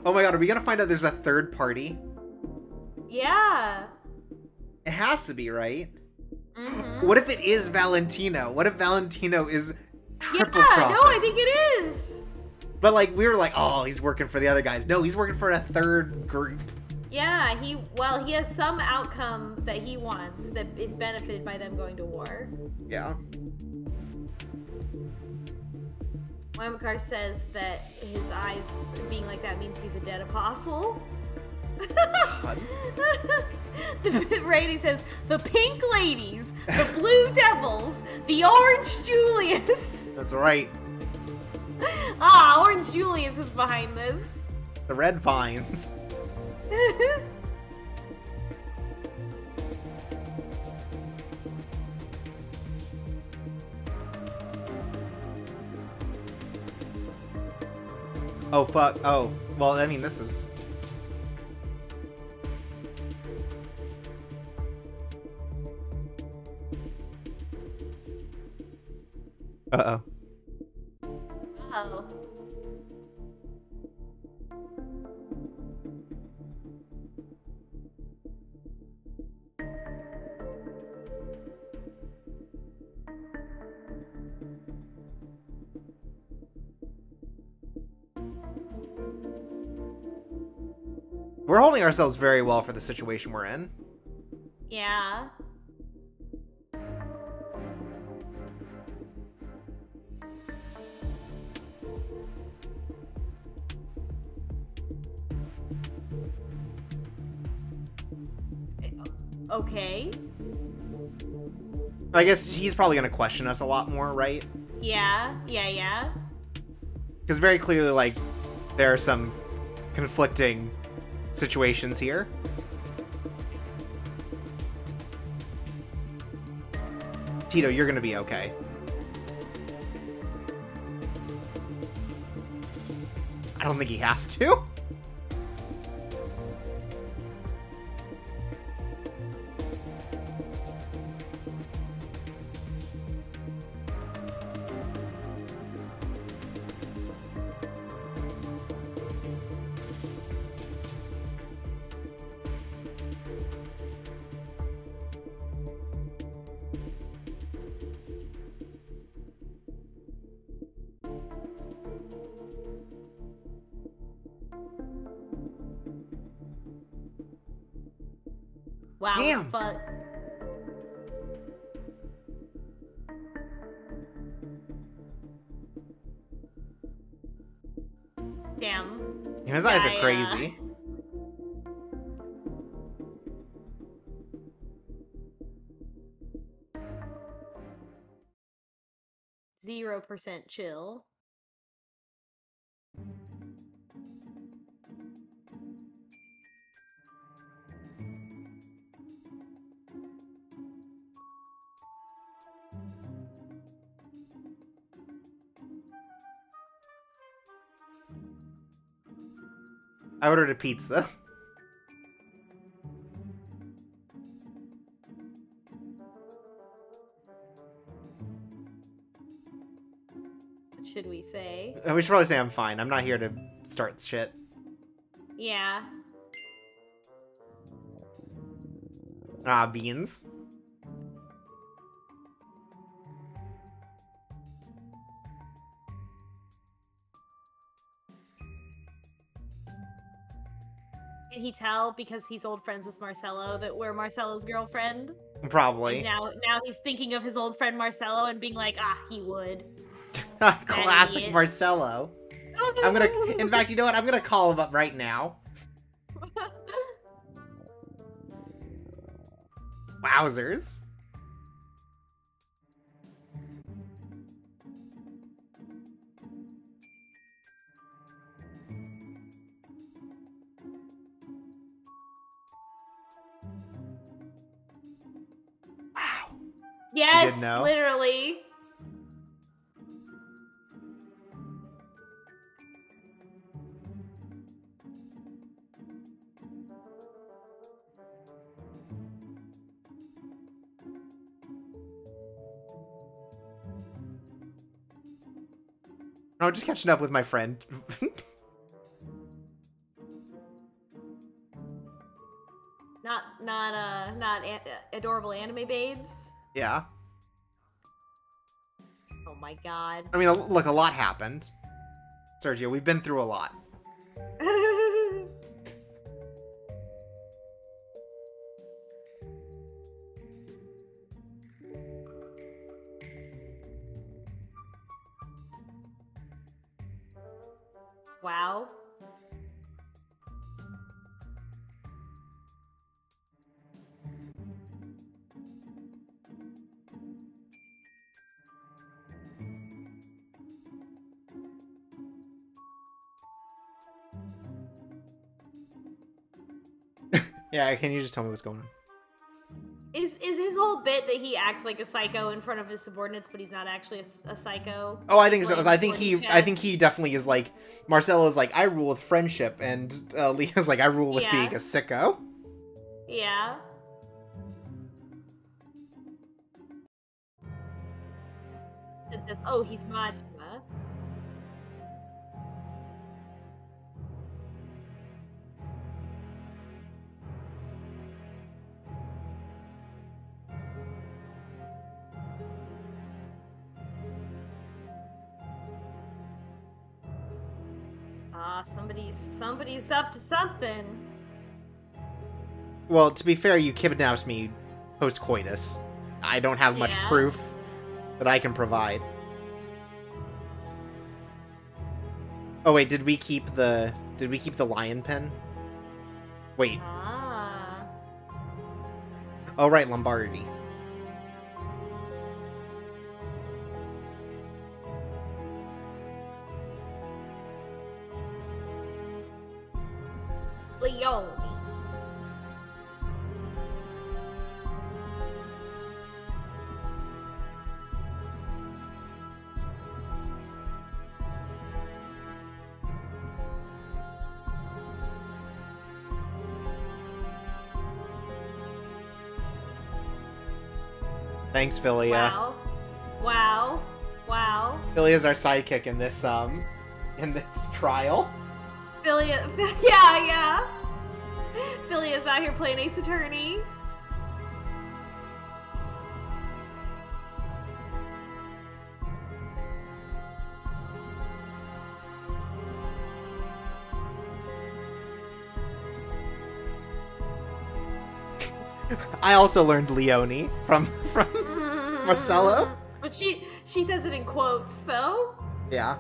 Oh my god, are we gonna find out there's a third party? Yeah. It has to be, right? Mm-hmm. What if it is Valentino? What if Valentino is triple crossing? No, I think it is. But like, we were like, oh, he's working for the other guys. No, he's working for a third group. Yeah, he has some outcome that he wants that is benefited by them going to war. Yeah. Wymakar says that his eyes being like that means he's a dead apostle. Rainey says, the pink ladies, the blue devils, the orange Julius. That's right. Ah, orange Julius is behind this. The red vines. Oh, fuck. Oh. Well, I mean, this is... Uh-oh. Uh-oh. We're holding ourselves very well for the situation we're in. Yeah. Okay. I guess he's probably going to question us a lot more, right? Yeah, yeah, yeah. Because very clearly, like, there are some conflicting situations here. Tito, you're gonna be okay. I don't think he has to. Damn. Fuck. Damn. His eyes are crazy. 0% chill. I ordered a pizza. What should we say? We should probably say I'm fine. I'm not here to start shit. Yeah. Ah, beans. Can he tell because he's old friends with Marcello that we're Marcello's girlfriend? Probably. And now he's thinking of his old friend Marcello and being like, ah, he would. Classic Marcello. I'm gonna. In fact, you know what? I'm gonna call him up right now. Wowzers. Yes, literally. I'm just catching up with my friend. not adorable anime babes. Yeah. Oh my god. I mean, look, a lot happened. Sergio, we've been through a lot. Wow. Yeah, can you just tell me what's going on? Is his whole bit that he acts like a psycho in front of his subordinates, but he's not actually a psycho? Oh, I think so. I think he definitely is like, Marcello's like, I rule with friendship, and Leah's like, I rule with being a sicko. Yeah. Oh, he's Majima. Somebody's up to something. Well, to be fair, you kidnapped me post-coitus. I don't have much proof that I can provide. Oh wait, did we keep the lion pen? Wait. Ah. Oh right, Lombardi. Leone. Thanks, Philia. Wow. Wow. Wow. Philia's our sidekick in this trial. Philia, yeah. Philia's out here playing Ace Attorney. I also learned Leone from Marcello. But she says it in quotes, though. Yeah.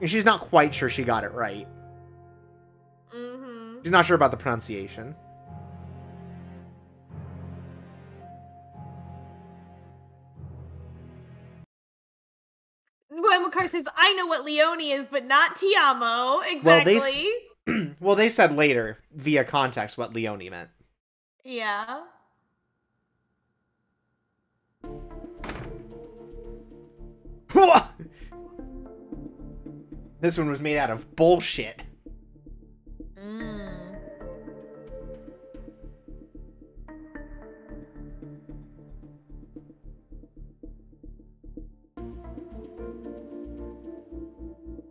And she's not quite sure she got it right. Mm-hmm. She's not sure about the pronunciation. Omikar says, I know what Leone is, but not Tiamo. Exactly. Well, they said later, via context, what Leone meant. Yeah. This one was made out of bullshit. Mm.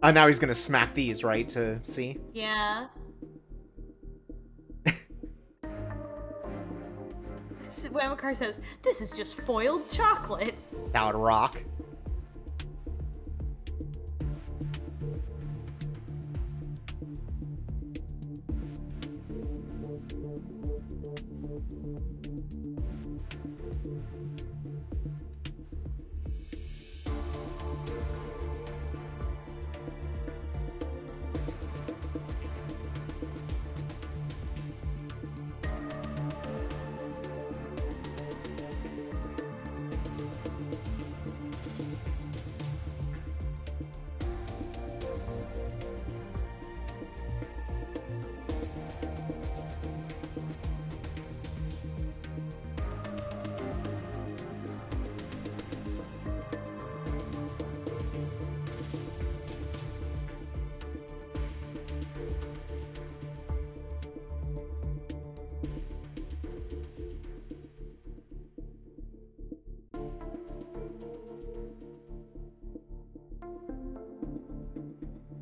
Oh, now he's gonna smack these, right, to see? Yeah. Whamakar says, this is just foiled chocolate. That would rock.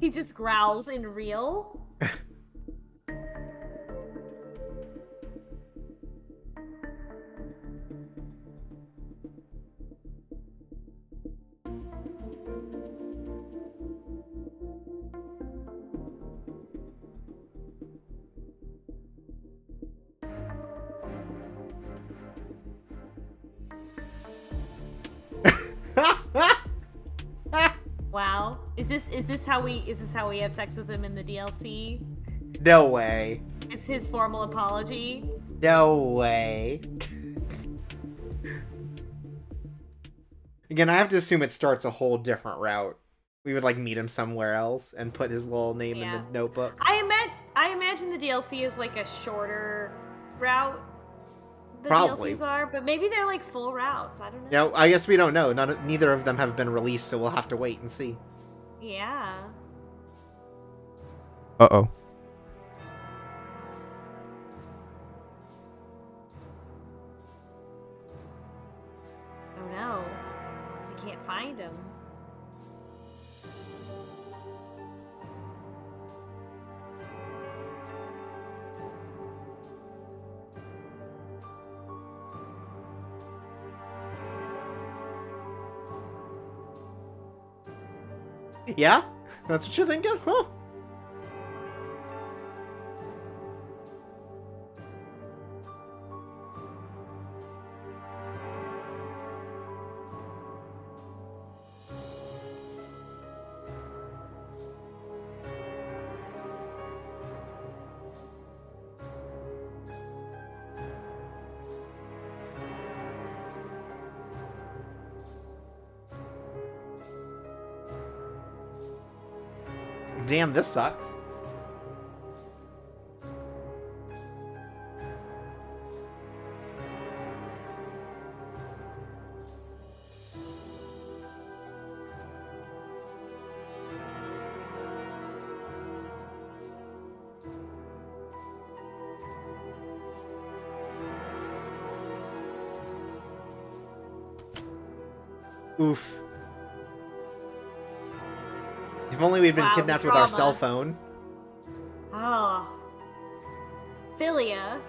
He just growls in real. Is this how we have sex with him in the DLC? No way. It's his formal apology. No way. Again, I have to assume it starts a whole different route. We would like meet him somewhere else and put his little name in the notebook. I imagine the DLC is like a shorter route. Probably. DLCs are, but maybe they're like full routes. I don't know. No, I guess we don't know. Neither of them have been released, so we'll have to wait and see. Yeah. Uh-oh. Oh no. I can't find him. Yeah? That's what you're thinking? Huh? Damn, this sucks. Oof. If only we'd been kidnapped with our cell phone. Oh. Philia.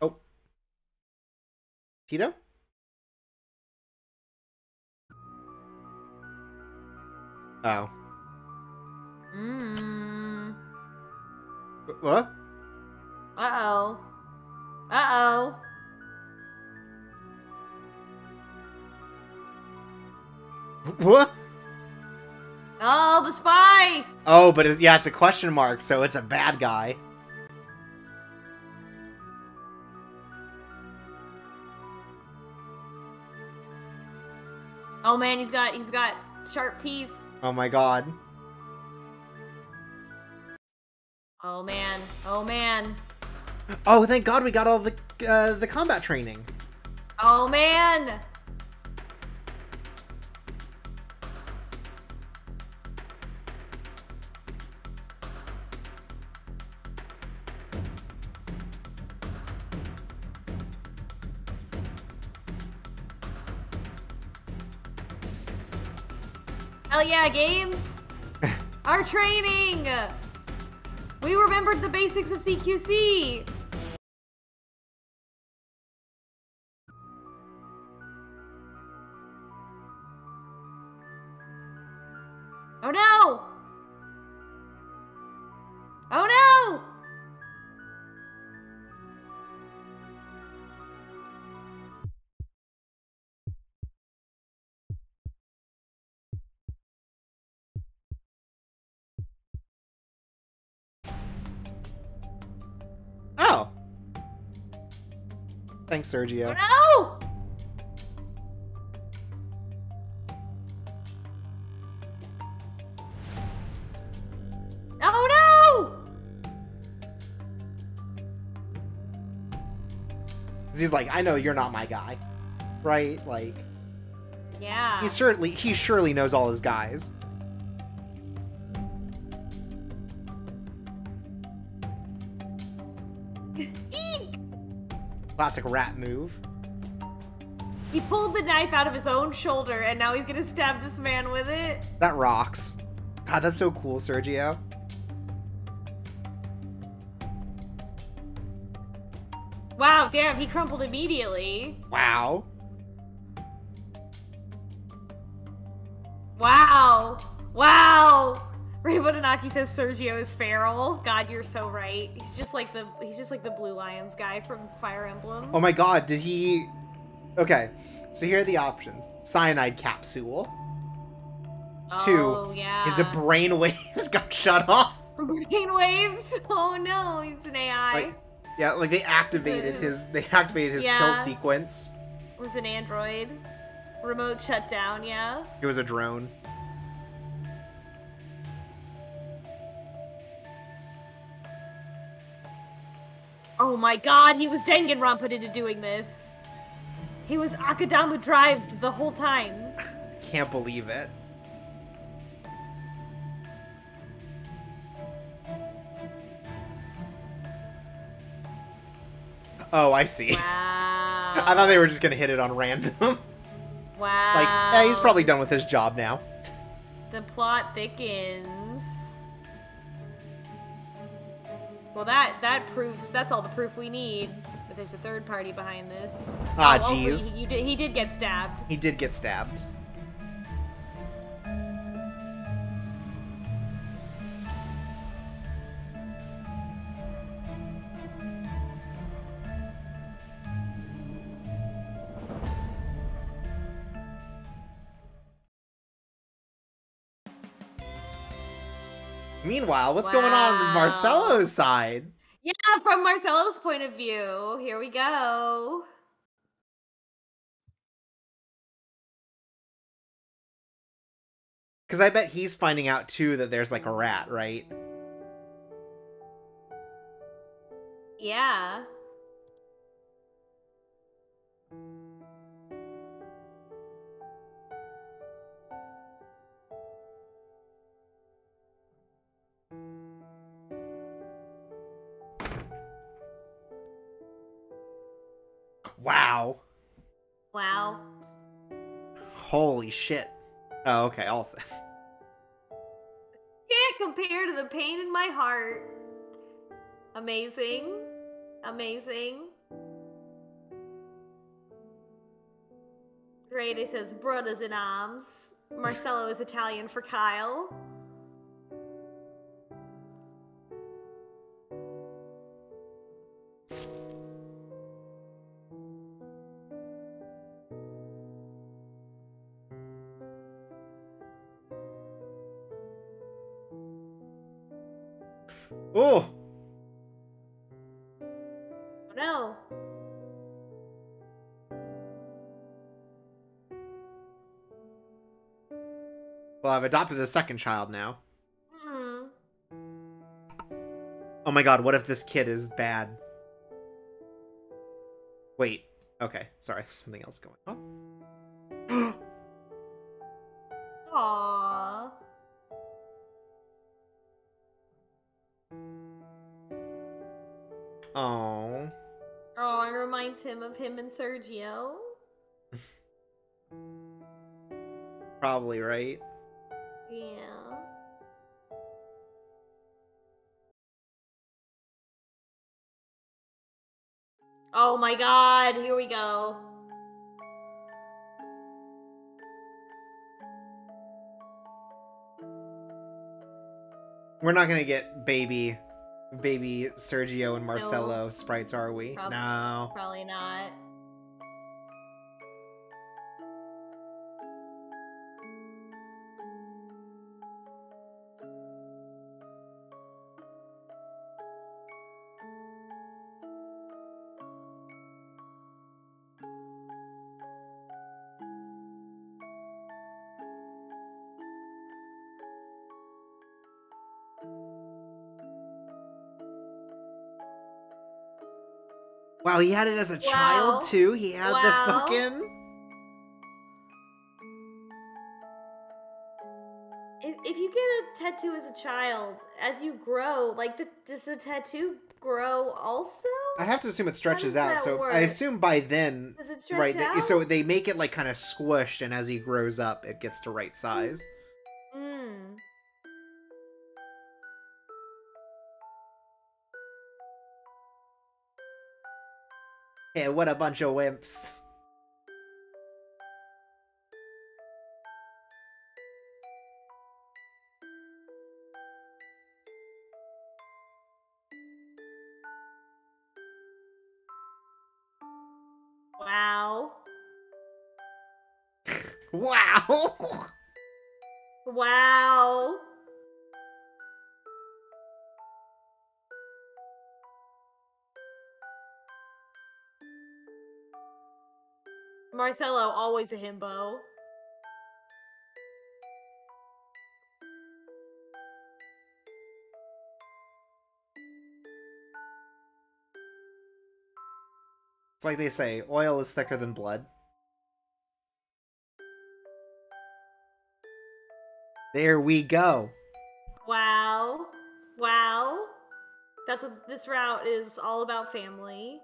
Oh. Tito? Oh. Mmm. What? Uh-oh. Uh-oh. What? Oh, the spy! Oh, but it's, yeah, it's a question mark, so it's a bad guy. Oh man, he's got sharp teeth. Oh my god. Oh man. Oh man. Oh, thank god we got all the combat training. Oh man. Hell yeah, games! Our training! We remembered the basics of CQC! Oh no! Oh no! Oh! Thanks, Sergio. Oh no! He's like, I know you're not my guy, right? Like, yeah, he surely knows all his guys. Eek! Classic rat move. He pulled the knife out of his own shoulder, and now he's gonna stab this man with it. That rocks. God, that's so cool, Sergio. Wow, damn, he crumpled immediately. Wow. Wow. Wow. Rainbow Tanaki says Sergio is feral. God, you're so right. He's just like the Blue Lions guy from Fire Emblem. Oh my god, did he... Okay, so here are the options. Cyanide capsule. Oh, 2. Yeah. His brainwaves got shut off. Brainwaves? Oh no, it's an AI. Like, yeah, like they activated his kill sequence. It was an android. Remote shut down, yeah. It was a drone. Oh my god, he was Danganronpa'd into doing this. He was Akadama drived the whole time. I can't believe it. Oh, I see. Wow. I thought they were just gonna hit it on random. Wow. Like, yeah, he's probably done with his job now. The plot thickens. Well, that proves that's all the proof we need. But there's a third party behind this. Ah, jeez. Oh, he did get stabbed. He did get stabbed. Meanwhile, what's going on with Marcello's side? Yeah, from Marcello's point of view, here we go. Because I bet he's finding out, too, that there's, like, a rat, right? Yeah. Wow. Wow. Holy shit. Oh, okay, also. Can't compare to the pain in my heart. Amazing. Amazing. Grady says, brothers in arms. Marcello is Italian for Kyle. Oh. No. Well, I've adopted a second child now. Aww. Oh my god, what if this kid is bad? Wait. Okay, sorry. There's something else going on. Aww. Aww. Oh, it reminds him of him and Sergio. Probably, right? Yeah. Oh my god, here we go. We're not gonna get baby Sergio and Marcello sprites, are we? Probably, no. Probably not. Wow, he had it as a child, too? He had the fucking... If you get a tattoo as a child, as you grow, like, does the tattoo grow also? I have to assume it stretches out, so I assume by then... Does it stretch out? So they make it, like, kind of squished, and as he grows up, it gets to right size. Yeah, what a bunch of wimps. Wow. Wow. Wow. Marcello, always a himbo. It's like they say, oil is thicker than blood. There we go. Wow. Wow. That's what this route is all about, family.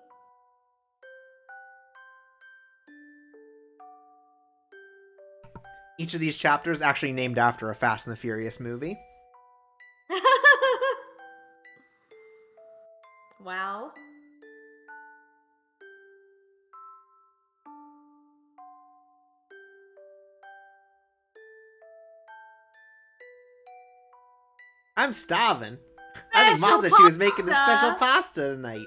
Each of these chapters actually named after a Fast and the Furious movie. Wow. I'm starving. I think Mom said she was making the special pasta tonight.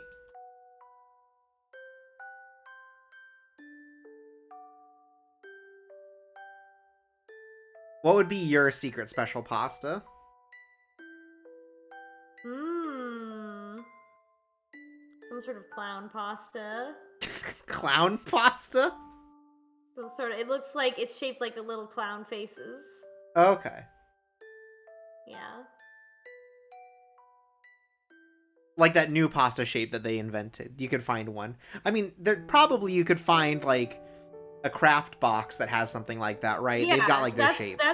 What would be your secret special pasta? Mmm. Some sort of clown pasta. Clown pasta? Some sort of, it looks like it's shaped like a little clown faces. Okay. Yeah. Like that new pasta shape that they invented. You could find one. I mean, there probably you could find like a craft box that has something like that, right? Yeah, they've got like their shapes.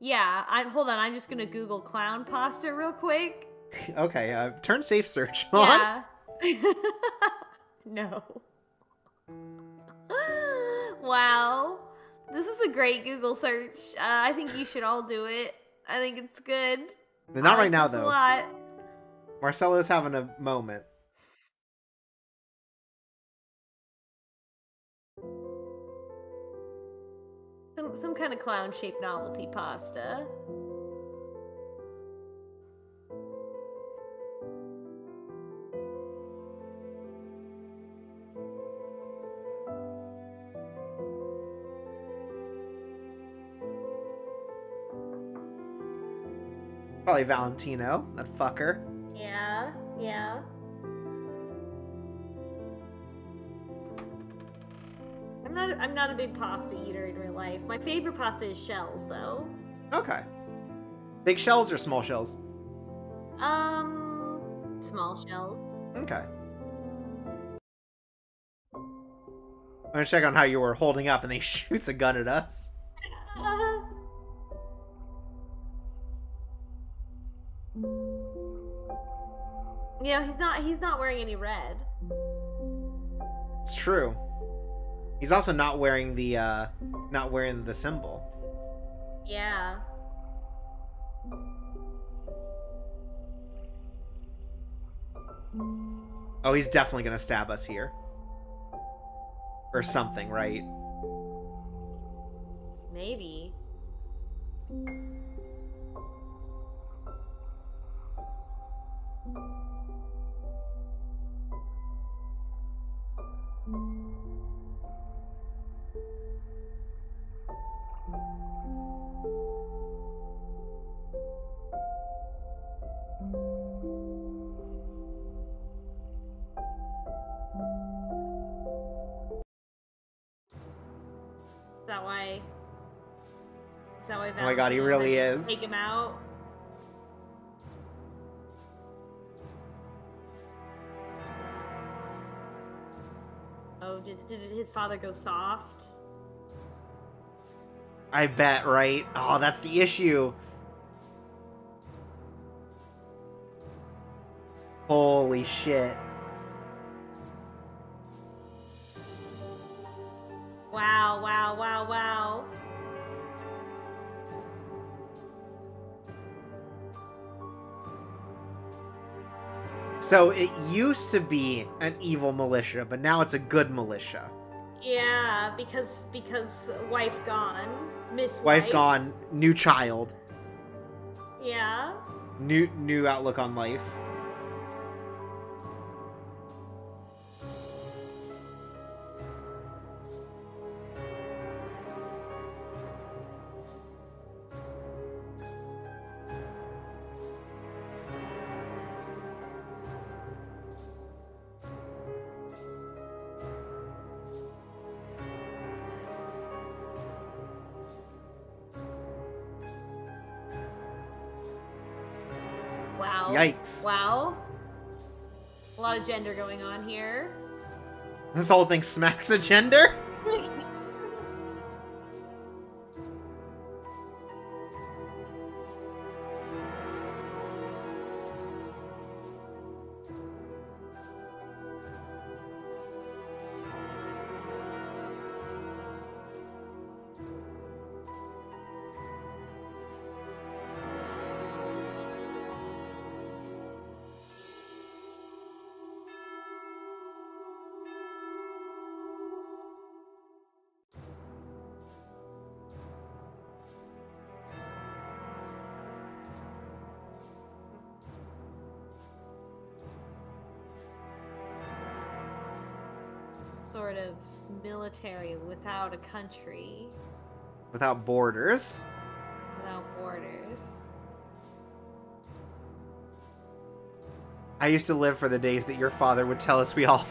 Yeah, hold on, I'm just gonna Google clown pasta real quick. Okay, turn safe search on. Yeah. No. Wow. This is a great Google search. I think you should all do it. I think it's good. Not like right now, though. A lot. Marcello's having a moment. Some kind of clown-shaped novelty pasta. Probably Valentino, that fucker. Yeah, yeah. I'm not a big pasta eater in real life. My favorite pasta is shells, though. Okay. Big shells or small shells? Small shells. Okay. I'm gonna check on how you were holding up, and then he shoots a gun at us. You know, he's not wearing any red. It's true. He's also not wearing the symbol. Yeah. Oh, he's definitely gonna stab us here. Or something, right? Maybe. Is that why Valentino, oh my god, he really is. Take him out. Oh, did his father go soft? I bet, right? Oh, that's the issue. Holy shit. Wow, wow, wow, wow. So it used to be an evil militia, but now it's a good militia. Yeah, because wife gone, wife gone, new child. Yeah. New outlook on life. Yikes. Wow. A lot of gender going on here. This whole thing smacks of gender? Sort of military without a country. Without borders. Without borders. I used to live for the days that your father would tell us we all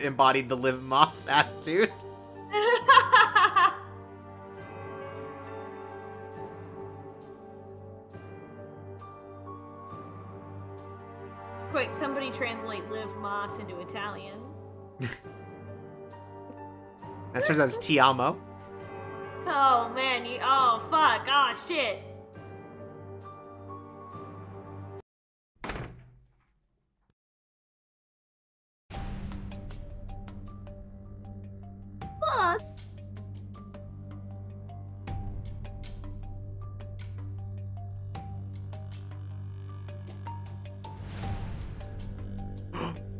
embodied the Liv Moss attitude. Quick, somebody translate Liv Moss into Italian. That turns out it's Ti Amo. Oh man, oh fuck, oh shit. Boss.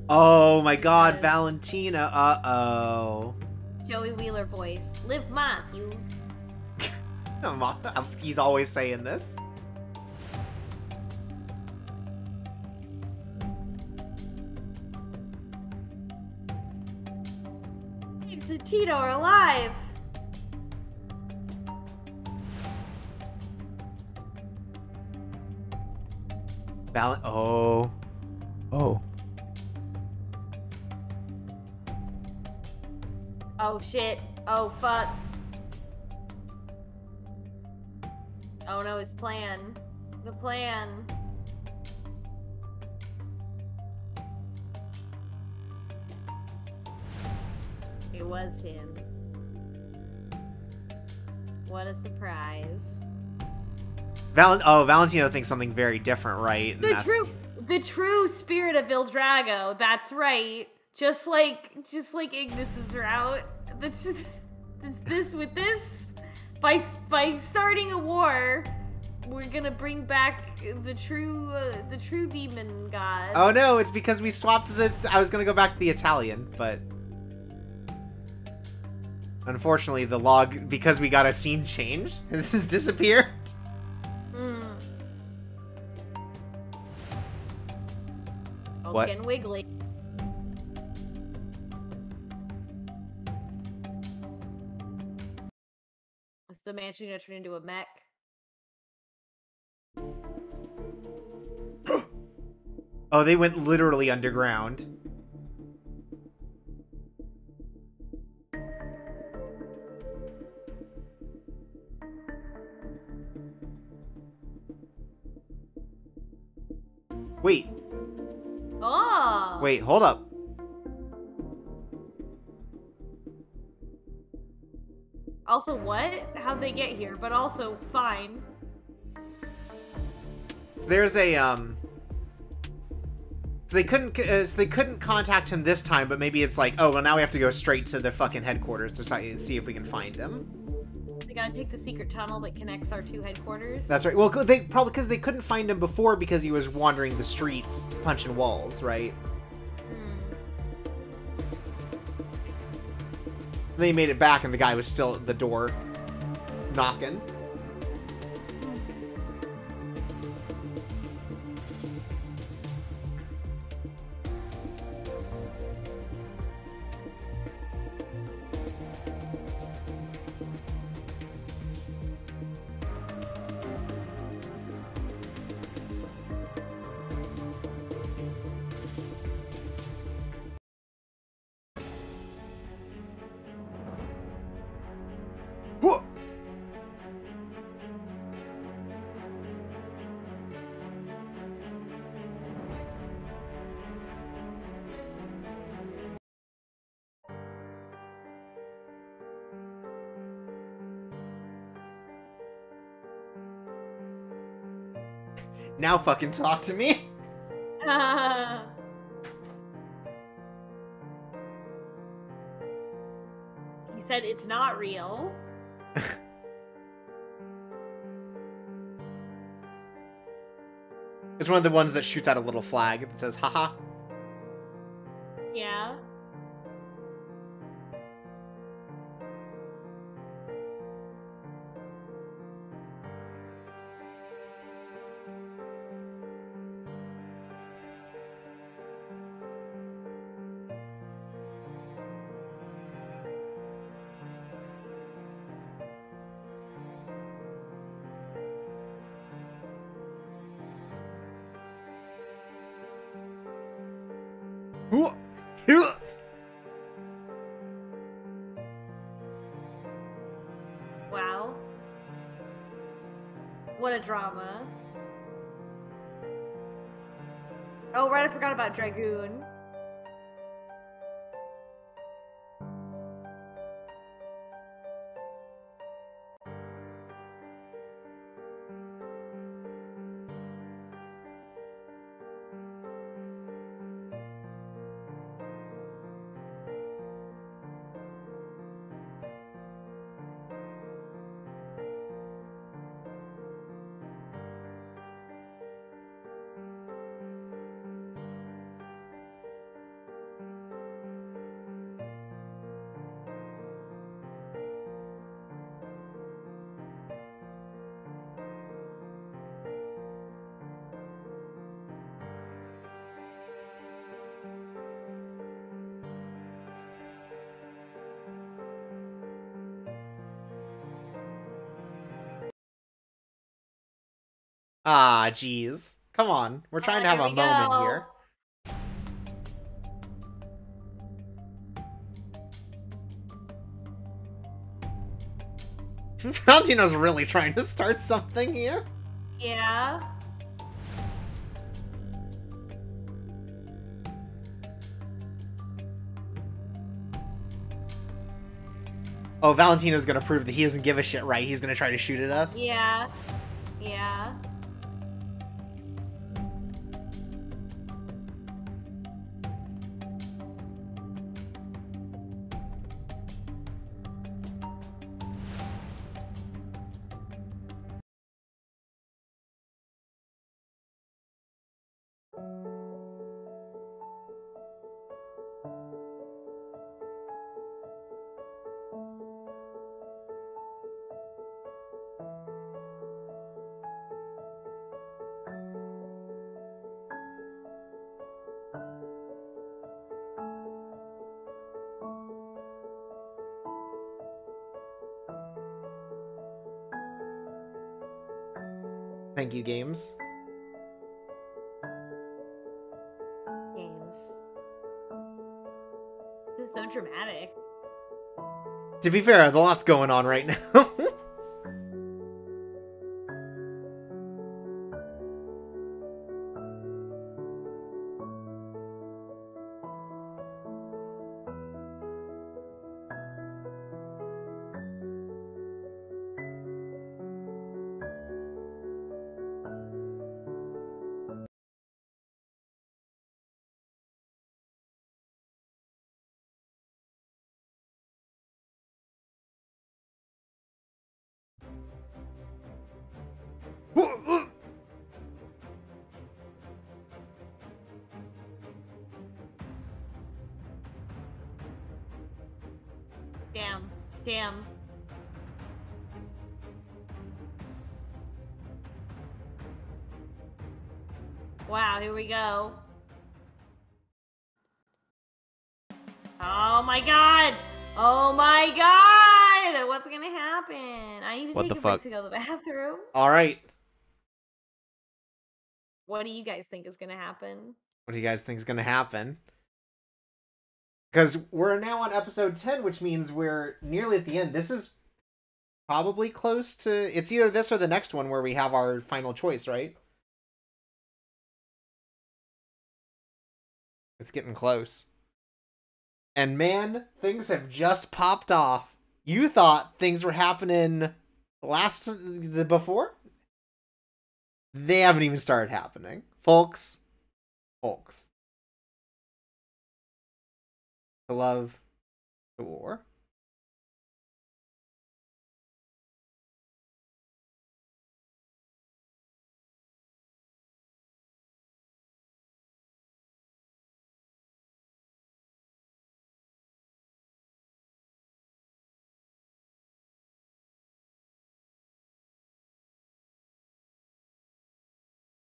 Oh my god, Valentino, uh-oh. Joey Wheeler voice. Live Moss, you. He's always saying this. James and Tito are alive. Oh. Oh. Oh shit. Oh fuck. Oh no, his plan. The plan. It was him. What a surprise. Valentino thinks something very different, right? The true spirit of Il Drago. That's right. Just like Ignis's route. This with this. By starting a war, we're gonna bring back the true demon god. Oh no! It's because we swapped the. I was gonna go back to the Italian, but unfortunately, the log, because we got a scene change, has disappeared. What? And wiggly. Is the mansion gonna turn into a mech? Oh, they went literally underground. Wait. Oh. Wait, hold up. Also, what? How'd they get here? But also, fine. So there's a So they couldn't contact him this time, but maybe it's like, oh, well, now we have to go straight to their fucking headquarters to see if we can find him. They gotta take the secret tunnel that connects our two headquarters. That's right. Well, they probably, because they couldn't find him before because he was wandering the streets, punching walls, right? Mm. They made it back, and the guy was still at the door, knocking. Now fucking talk to me. He said it's not real. It's one of the ones that shoots out a little flag that says, haha. Yeah. Drama. Oh, right, I forgot about Dragoon. Ah, jeez. Come on. We're trying to have a moment here. Valentino's really trying to start something here. Yeah. Oh, Valentino's gonna prove that he doesn't give a shit, right? He's gonna try to shoot at us? Yeah. Yeah. Thank you, games. Games. This is so dramatic. To be fair, there's a lot's going on right now. Damn. Wow, here we go. Oh my god! Oh my god! What's gonna happen? I need to take a break to go to the bathroom. Alright. What do you guys think is gonna happen? What do you guys think is gonna happen? Because we're now on episode 10, which means we're nearly at the end. This is probably close to... It's either this or the next one where we have our final choice, right? It's getting close. And man, things have just popped off. You thought things were happening before? They haven't even started happening. Folks. Folks. To love the war.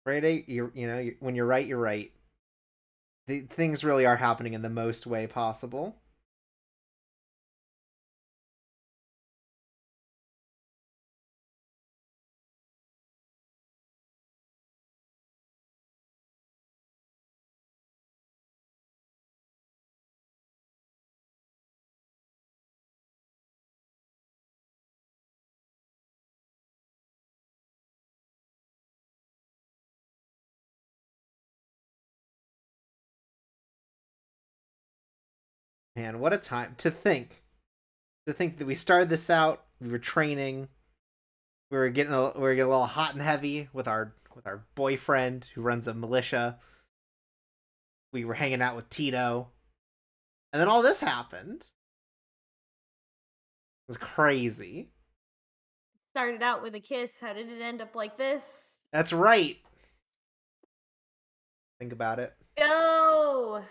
Friday, you know, when you're right, you're right. The things really are happening in the most way possible. Man, what a time to think. To think that we started this out, we were training, we were getting a little hot and heavy with our boyfriend who runs a militia. We were hanging out with Tito. And then all this happened. It was crazy. Started out with a kiss. How did it end up like this? That's right. Think about it. Go!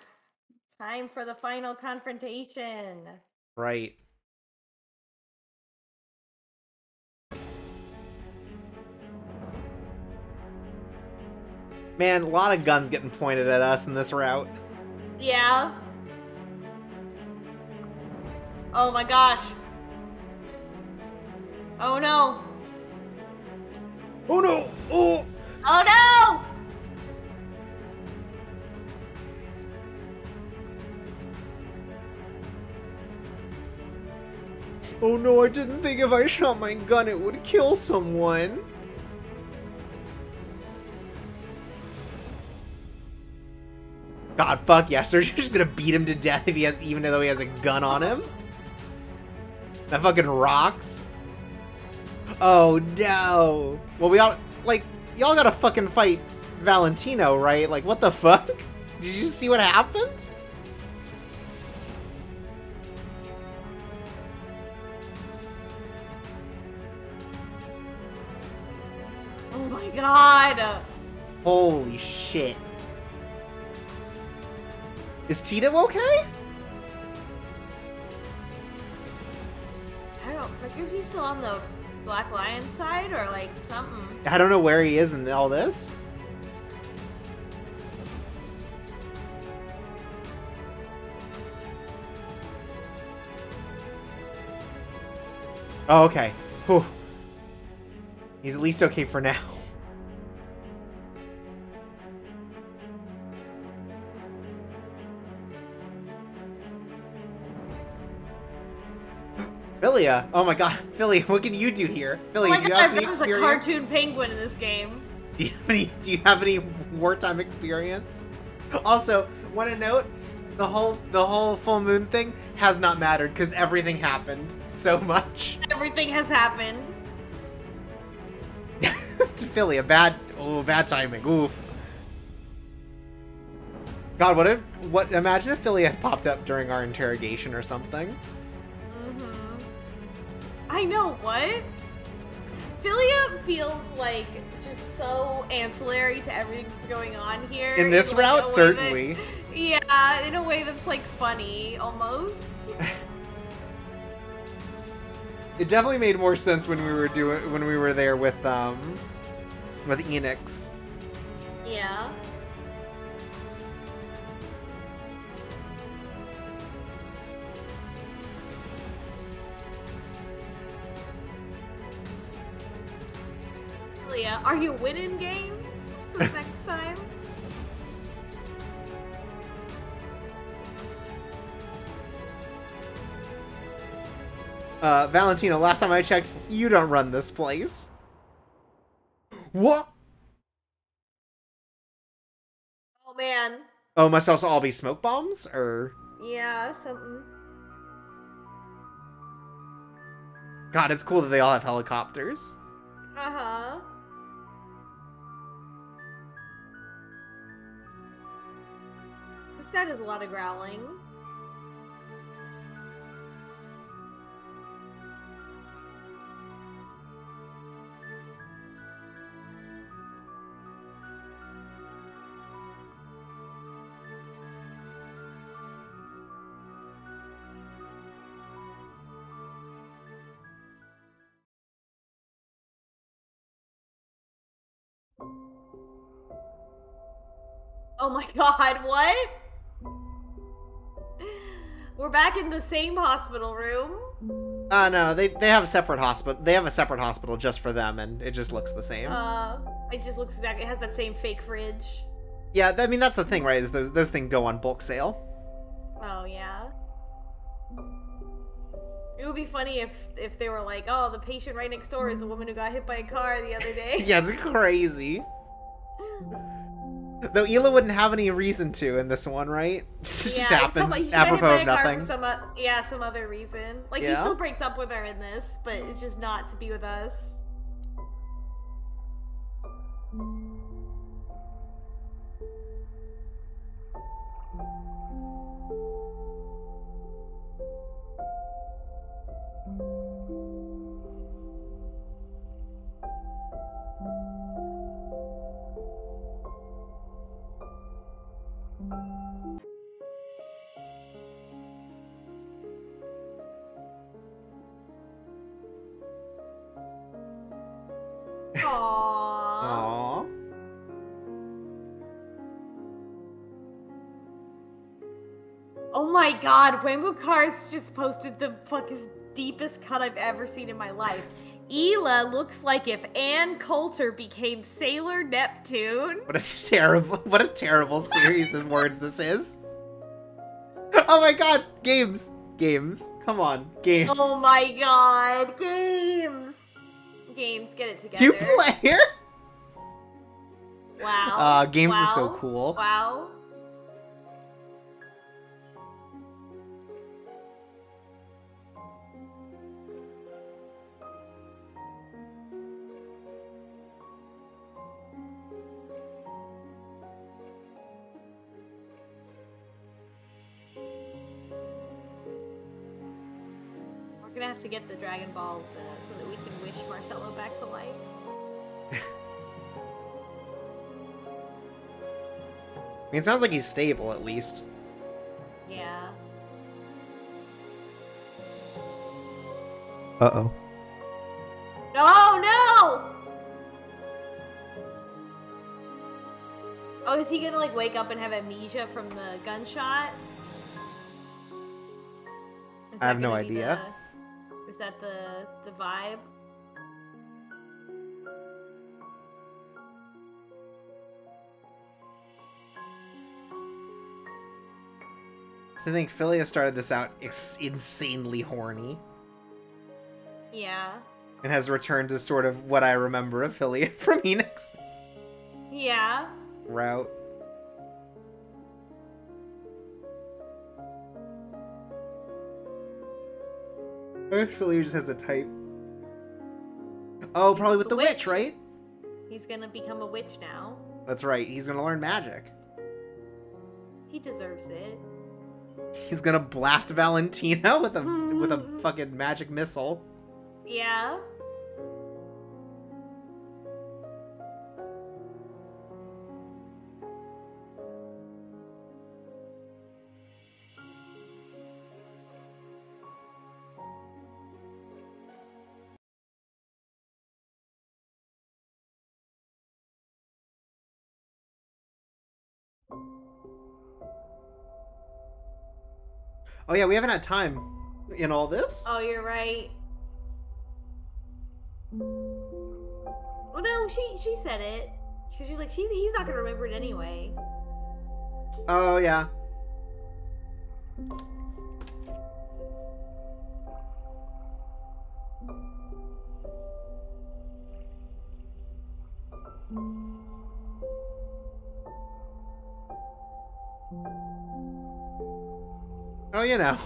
Time for the final confrontation. Right. Man, a lot of guns getting pointed at us in this route. Yeah. Oh my gosh. Oh no. Oh no! Oh! Oh no! Oh no, I didn't think if I shot my gun it would kill someone. God, fuck yeah, Sergio's just gonna beat him to death if he has, even though he has a gun on him. That fucking rocks. Oh no. Well, we all, like, y'all gotta fucking fight Valentino, right? Like, what the fuck? Did you see what happened? Oh my god. Holy shit. Is Tito okay? I don't, like, is he still on the Black Lion side or like something? I don't know where he is in all this. Oh, okay. Whew. He's at least okay for now. Philia, oh my god, Philia, what can you do here? Philia, oh my god, do you have any experience? A cartoon penguin in this game. Do you have any wartime experience? Also, want to note, the whole full moon thing has not mattered because everything happened so much. Everything has happened. Philia, bad timing. Oof. God, what? Imagine if Philia had popped up during our interrogation or something. I know, what? Philia feels like just so ancillary to everything that's going on here. In this route, certainly. That, yeah, in a way that's like funny, almost. It definitely made more sense when we were there with Enix. Yeah. Are you winning games since next time? Valentino, last time I checked, you don't run this place. What? Oh man. Oh, must also all be smoke bombs, or? Yeah, something. God, it's cool that they all have helicopters. Uh-huh. This guy does a lot of growling. Oh my god, what? We're back in the same hospital room. No, they have a separate hospital. They have a separate hospital just for them, and it just looks the same. It just looks exactly. It has that same fake fridge. Yeah, I mean that's the thing, right? Is those things go on bulk sale? Oh yeah. It would be funny if they were like, oh, the patient right next door is a woman who got hit by a car the other day. Yeah, it's crazy. Though Ela wouldn't have any reason to in this one, right? It just happens apropos of nothing. Some other reason. Like, he still breaks up with her in this, but it's just not to be with us. Aww. Oh my god, Wembukars just posted the fucking deepest cut I've ever seen in my life. Ela looks like if Ann Coulter became Sailor Neptune. What a terrible series of words this is. Oh my god, games. Games. Come on. Games. Oh my god. Games. Games, get it together. You player? Wow. Games is so cool. Wow. We're gonna have to get the Dragon Balls so that we can wish Marcello back to life. I mean, it sounds like he's stable at least. Yeah. Uh-oh. Oh no! Oh, is he gonna like wake up and have amnesia from the gunshot? I have no idea. Is that the vibe? So I think Philia started this out insanely horny. Yeah. And has returned to sort of what I remember of Philia from Enix. Yeah. Route. I wish Philia just has a type. Oh, probably with the witch, right? He's gonna become a witch now. That's right. He's gonna learn magic. He deserves it. He's gonna blast Valentino with a fucking magic missile. Yeah. Oh yeah, we haven't had time in all this. Oh, you're right. Well, no, she said it. She's like, he's not gonna remember it anyway. Oh yeah. Oh, you know.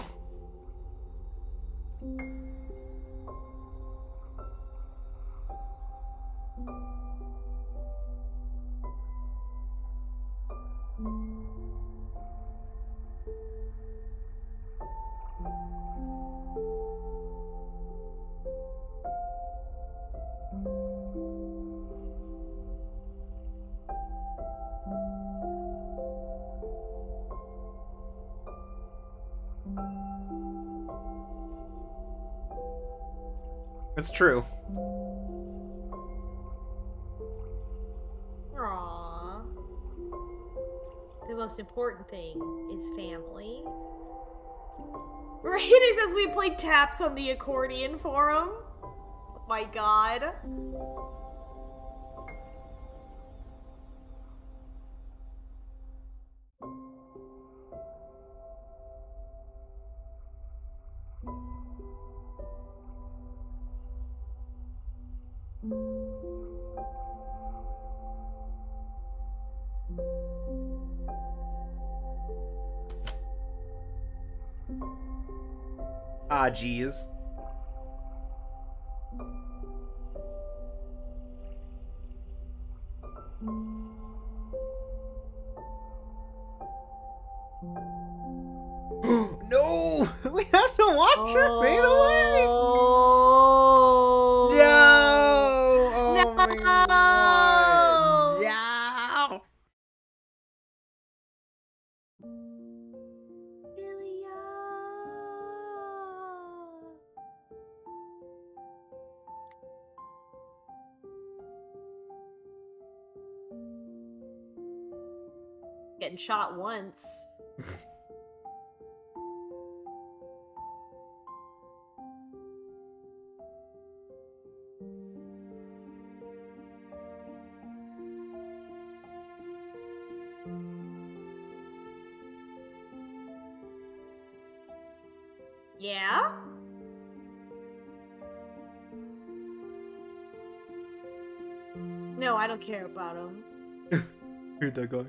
It's true. Aww. The most important thing is family. Raina says we played taps on the accordion for him. Oh my god. Ah, geez. No! We have to watch her fade away! No! Oh my god! Yeah! Getting shot once. Yeah? No, I don't care about him. Heard that guy.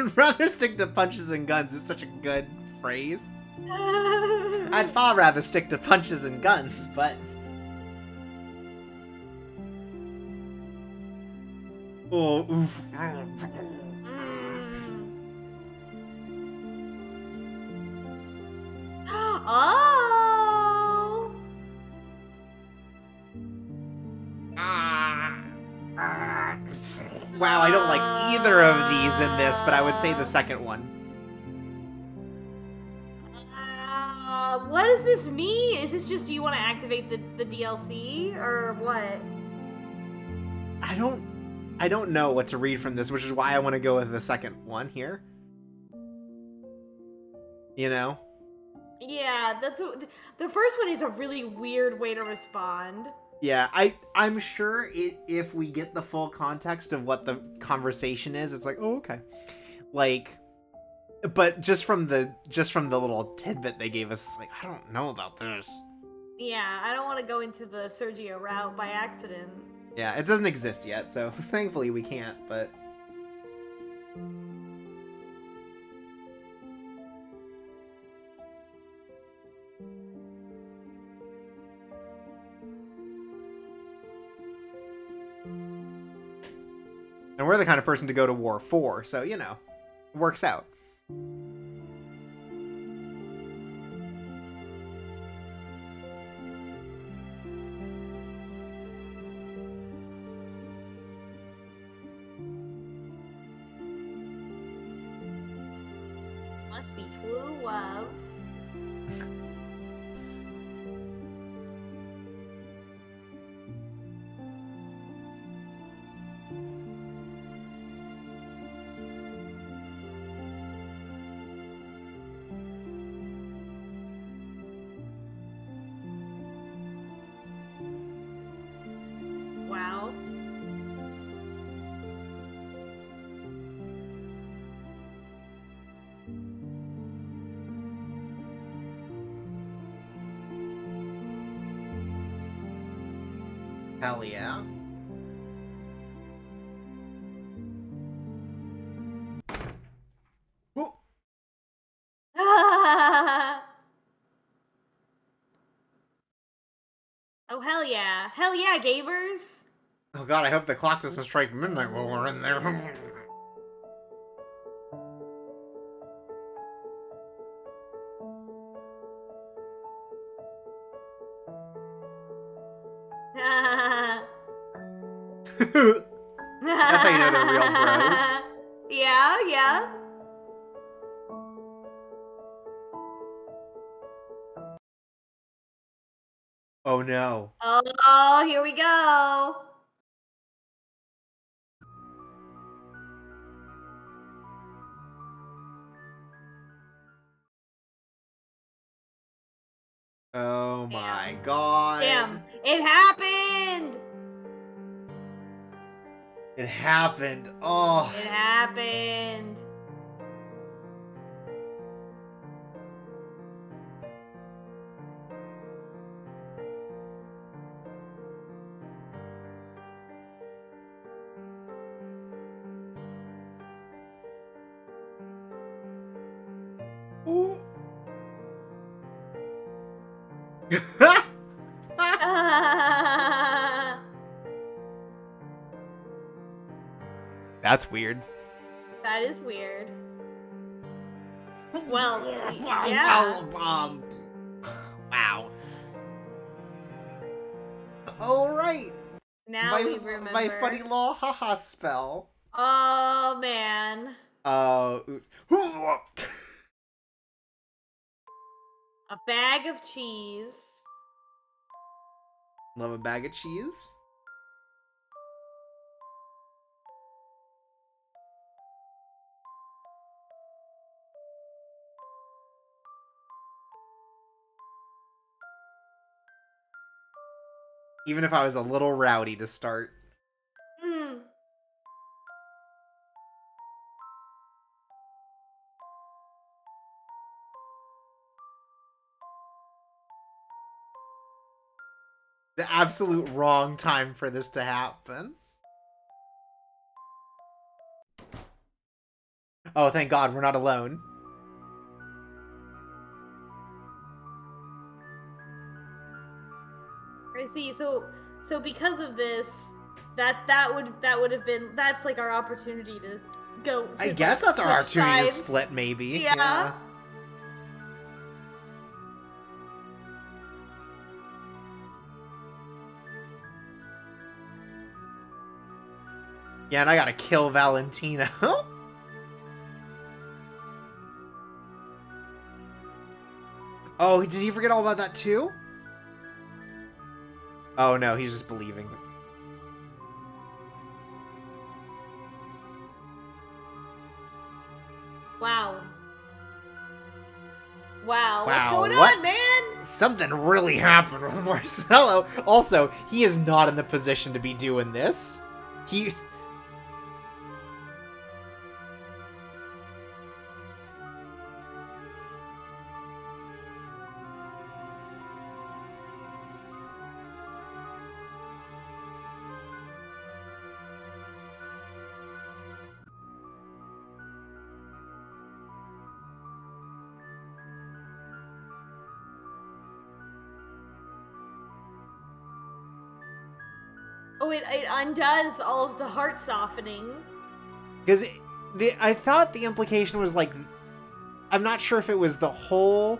I'd rather stick to punches and guns is such a good phrase. I'd far rather stick to punches and guns, but... Oh, oof. Oh! Wow, I don't like either of these in this, but I would say the second one. What does this mean? Is this just you want to activate the DLC or what? I don't know what to read from this, which is why I want to go with the second one here. You know? Yeah, that's the first one is a really weird way to respond. Yeah, I'm sure if we get the full context of what the conversation is, it's like, oh, okay. Like, but just from the little tidbit they gave us, it's like, I don't know about this. Yeah, I don't want to go into the Sergio route by accident. Yeah, it doesn't exist yet, so thankfully we can't, but... And we're the kind of person to go to war for, so, you know, it works out. Must be true love. Hell yeah. Oh hell yeah. Hell yeah, gamers. Oh god, I hope the clock doesn't strike midnight while we're in there. That's how you know they're real bros. Yeah, yeah. Oh no. Oh, here we go. Oh my god. Damn, it happened! It happened. Oh. It happened. Ooh. That's weird. That is weird. Well, yeah. Wow. All right. Now we remember my funny little haha spell. Oh man. A bag of cheese. Love a bag of cheese. Even if I was a little rowdy to start. Mm. The absolute wrong time for this to happen. Oh, thank God, we're not alone. I see. So because of this, that would have been, that's like our opportunity to go. To I guess that's our opportunity to split, maybe. Yeah. Yeah, and I gotta kill Valentino. Oh, did he forget all about that too? Oh no, he's just believing. Wow. Wow. What's going on, man? Something really happened with Marcello. Also, he is not in the position to be doing this. It undoes all of the heart softening. Because I thought the implication was like, I'm not sure if it was the whole,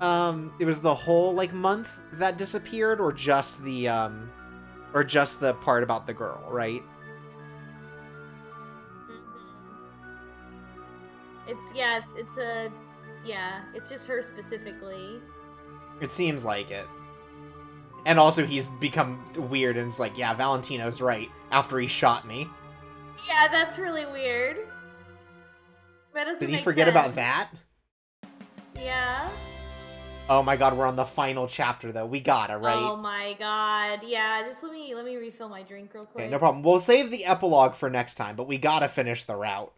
like month that disappeared, or just the part about the girl, right? Mm-hmm. It's just her specifically. It seems like it. And also, he's become weird, and it's like, yeah, Valentino's right, after he shot me. Yeah, that's really weird. That doesn't make sense. Did he forget about that? Yeah. Oh my God, we're on the final chapter, though. We gotta, right? Oh my God, yeah, just let me refill my drink real quick. Okay, no problem. We'll save the epilogue for next time, but we gotta finish the route.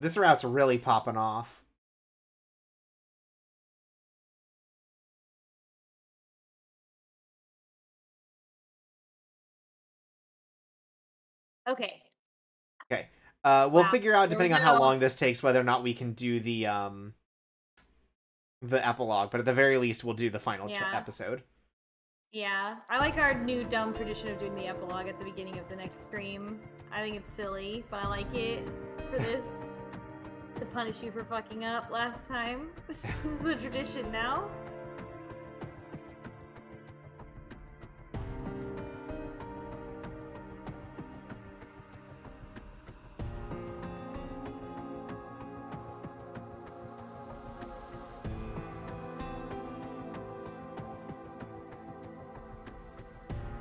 This route's really popping off. Okay. Okay. We'll figure out, depending on how long this takes, whether or not we can do the epilogue. But at the very least, we'll do the final episode. Yeah. I like our new dumb tradition of doing the epilogue at the beginning of the next stream. I think it's silly, but I like it for this. To punish you for fucking up last time. This is the tradition now.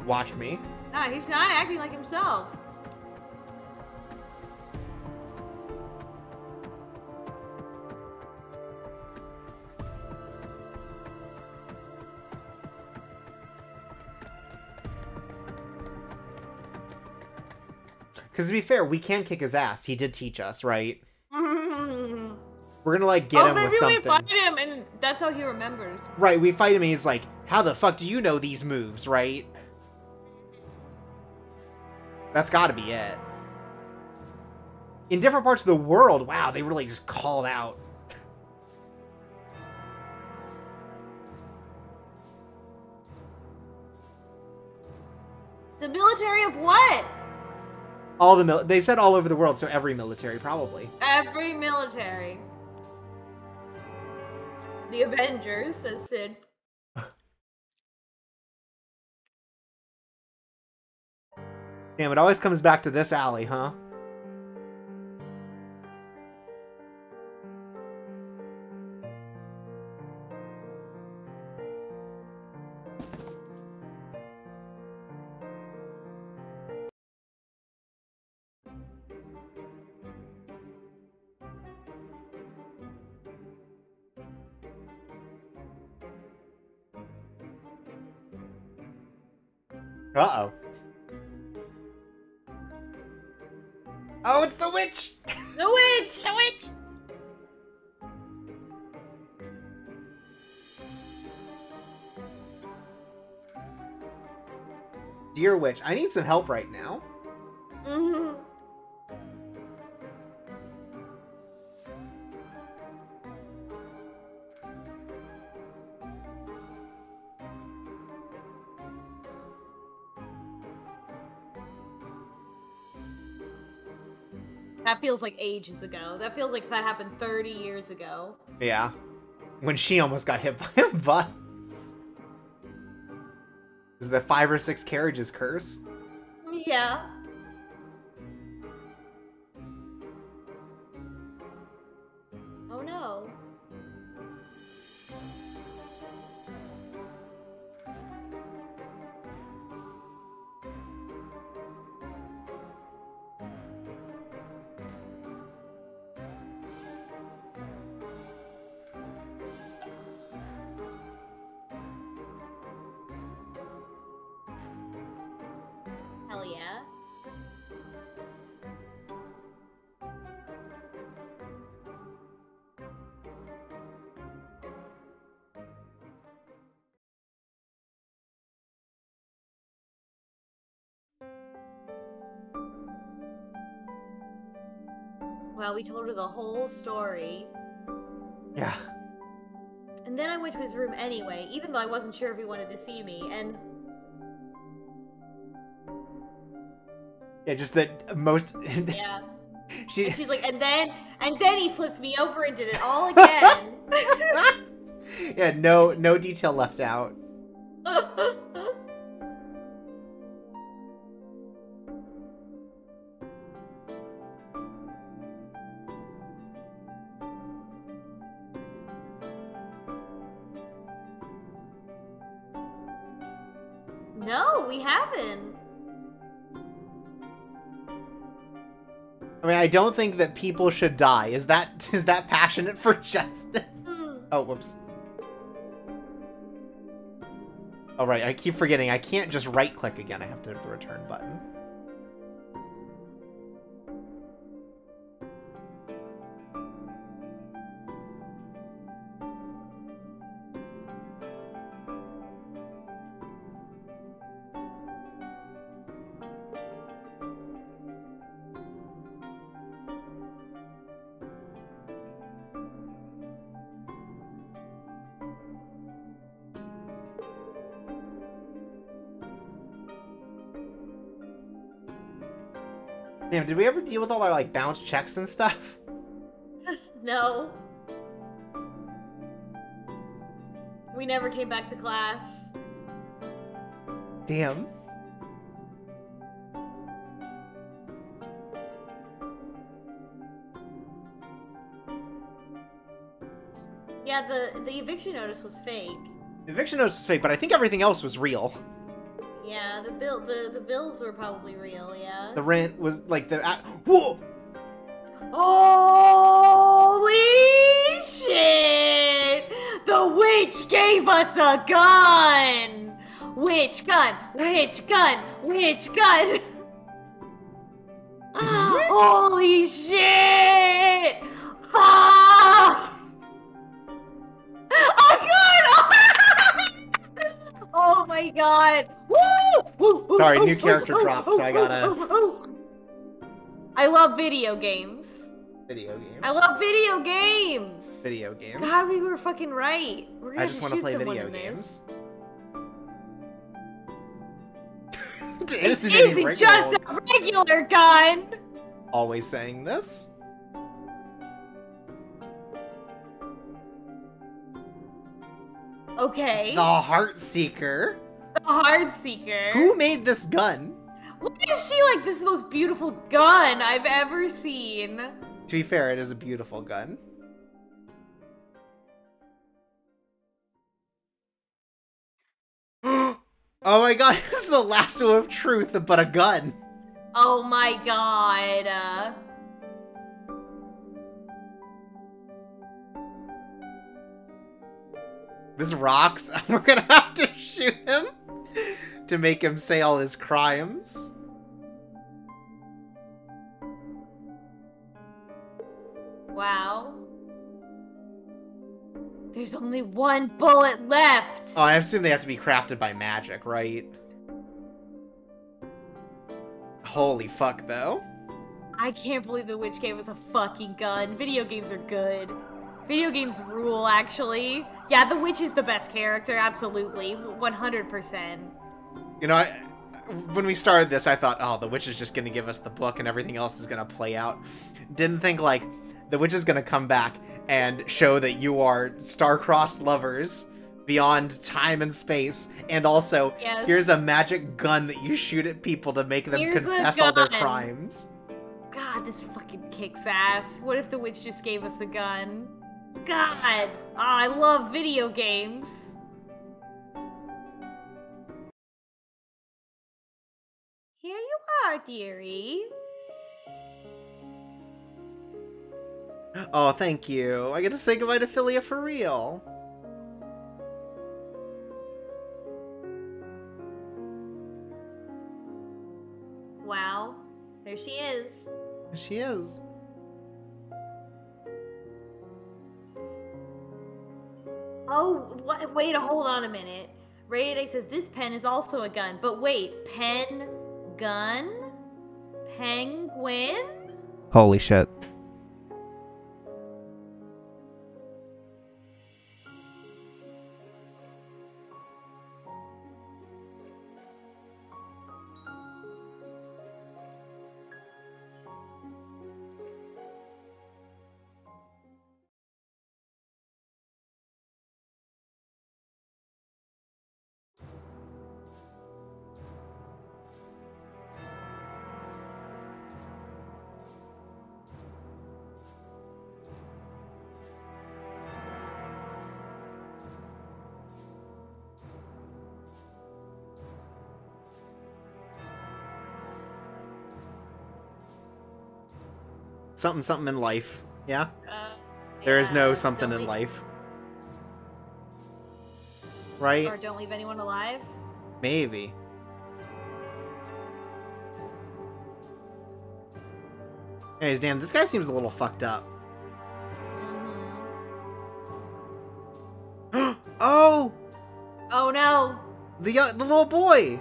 Watch me. Nah, he's not acting like himself. Because to be fair, we can kick his ass. He did teach us, right? We're gonna like get him with something. We fight him, and that's how he remembers. Right, we fight him, and he's like, "How the fuck do you know these moves?" Right? That's got to be it. In different parts of the world, wow, they really just called out. The military of what? All the they said all over the world, so every military, probably. Every military. The Avengers, says Sid. Damn, it always comes back to this alley, huh? Uh-oh. Oh, it's the witch! The witch! The witch! Dear witch, I need some help right now. Mm-hmm. That feels like ages ago. That feels like that happened 30 years ago. Yeah. When she almost got hit by a bus. Is the 5 or 6 carriages curse? Yeah. Oh no. Well, we told her the whole story. Yeah. And then I went to his room anyway, even though I wasn't sure if he wanted to see me, and... Yeah, just that most... Yeah. She's like, and then he flipped me over and did it all again. Yeah, no detail left out. No, we haven't. I mean, I don't think that people should die. Is that passionate for justice? Oh, whoops. All right, I keep forgetting. I can't just right-click again. I have to hit the return button. Damn, did we ever deal with all our, like, bounced checks and stuff? No. We never came back to class. Damn. Yeah, the eviction notice was fake. The eviction notice was fake, but I think everything else was real. Yeah, the bills were probably real, yeah. The rent was, like, whoa! Holy shit! The witch gave us a gun! Witch gun! Witch gun! Witch gun! Holy shit! Fuck! Oh my god! Woo! Sorry, new character dropped, so I gotta... I love video games. Video games? I love video games! Video games? God, we were fucking right. We're gonna have to shoot play someone video in games. This. This isn't just a regular gun! Always saying this. Okay. The Heartseeker. The Heartseeker. Who made this gun? Why is she like, this is the most beautiful gun I've ever seen? To be fair, it is a beautiful gun. Oh my god, this is the lasso of truth, but a gun. Oh my god. This rocks. We're gonna have to shoot him to make him say all his crimes. Wow. There's only one bullet left! Oh, I assume they have to be crafted by magic, right? Holy fuck, though. I can't believe the witch gave us a fucking gun. Video games are good. Video games rule, actually. Yeah, the witch is the best character, absolutely. 100%. You know, when we started this, I thought, oh, the witch is just gonna give us the book and everything else is gonna play out. Didn't think, like, the witch is gonna come back and show that you are star-crossed lovers beyond time and space, and also, yes, here's a magic gun that you shoot at people to make them confess all their crimes. God, this fucking kicks ass. What if the witch just gave us a gun? God! Oh, I love video games. Here you are, dearie. Oh, thank you. I get to say goodbye to Philia for real. Wow. There she is. There she is. Oh, wait, hold on a minute. Rated A says, this pen is also a gun. But wait, pen, gun, penguin? Holy shit. Something, something in life. Yeah? There is no something in life. Right? Or don't leave anyone alive? Maybe. Anyways, damn, this guy seems a little fucked up. Mm-hmm. Oh! Oh no! The little boy!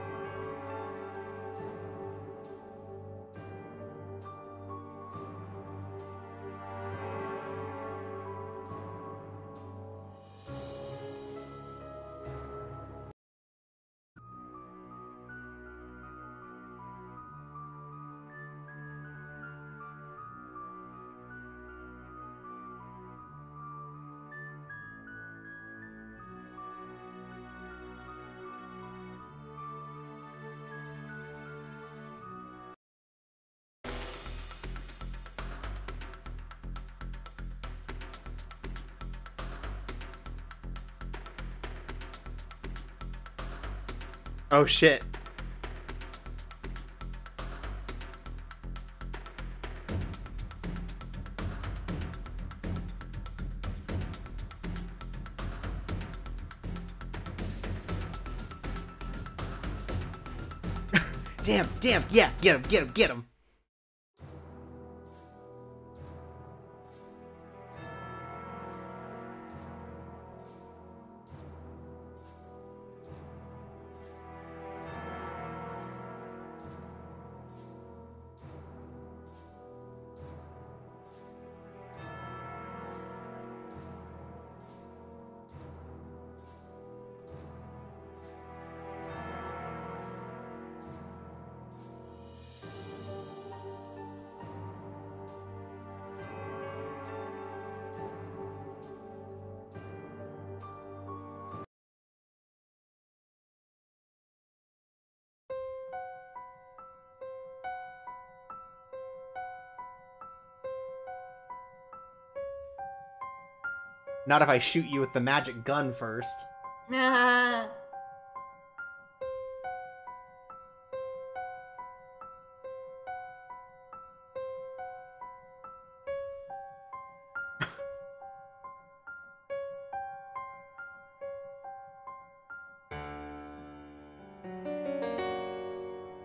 Oh shit. damn, yeah, get him. Not if I shoot you with the magic gun first.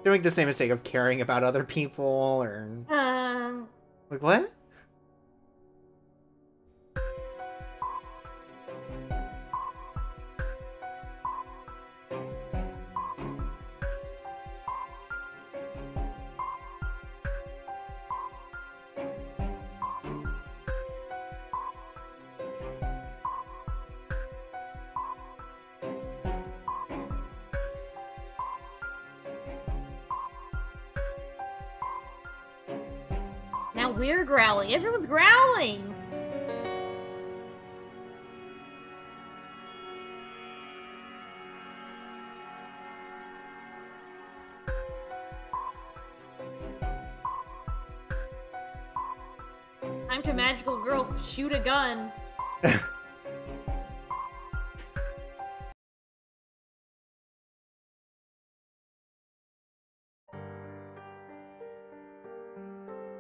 Don't make the same mistake of caring about other people or... Like, what? We're growling. Everyone's growling! Time to magical girl shoot a gun.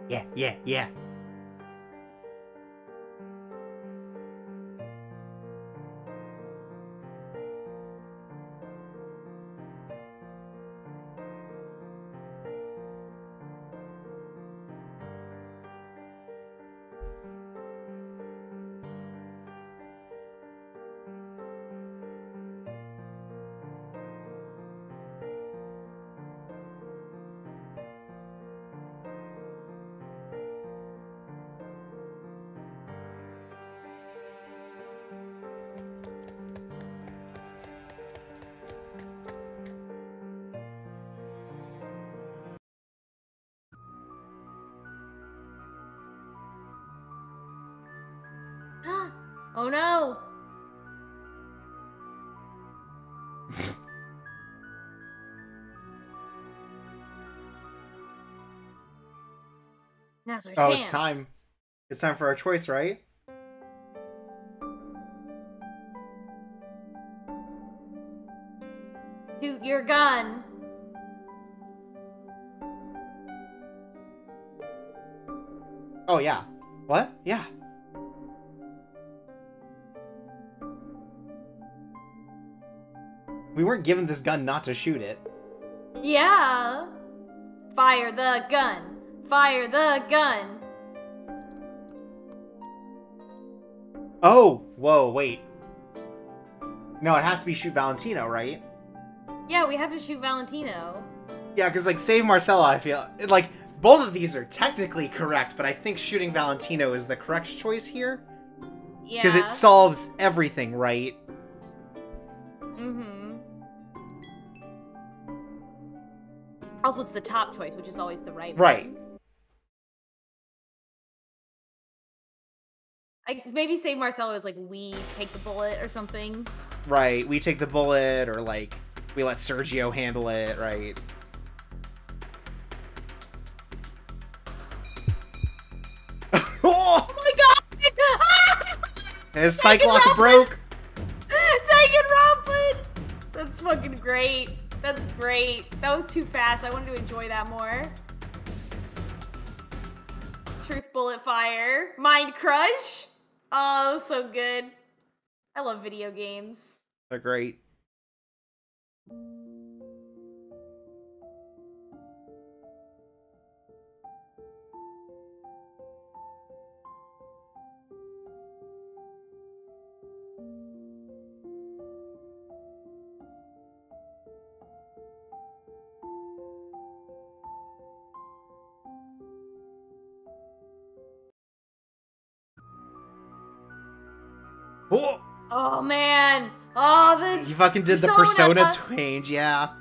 Yeah, yeah, yeah. Oh no! Now's our chance. It's time. It's time for our choice, right? Shoot your gun. Oh yeah. What? Yeah. We weren't given this gun not to shoot it. Yeah. Fire the gun. Fire the gun. Oh, whoa, wait. No, it has to be shoot Valentino, right? Yeah, we have to shoot Valentino. Yeah, because, like, save Marcello, I feel. Like, both of these are technically correct, but I think shooting Valentino is the correct choice here. Yeah. Because it solves everything, right? Mm-hmm. Also, it's the top choice, which is always the right one. Right. Maybe save Marcello is like, we take the bullet or something. Right, we take the bullet, or like, we let Sergio handle it, right? Oh my god! His Cyclops broke! Taken Robin! That's fucking great. That's great. That was too fast. I wanted to enjoy that more. Truth bullet fire. Mind crush. Oh, that was so good. I love video games. They're great. Oh. Oh man! Oh, this. You fucking did the persona change, yeah.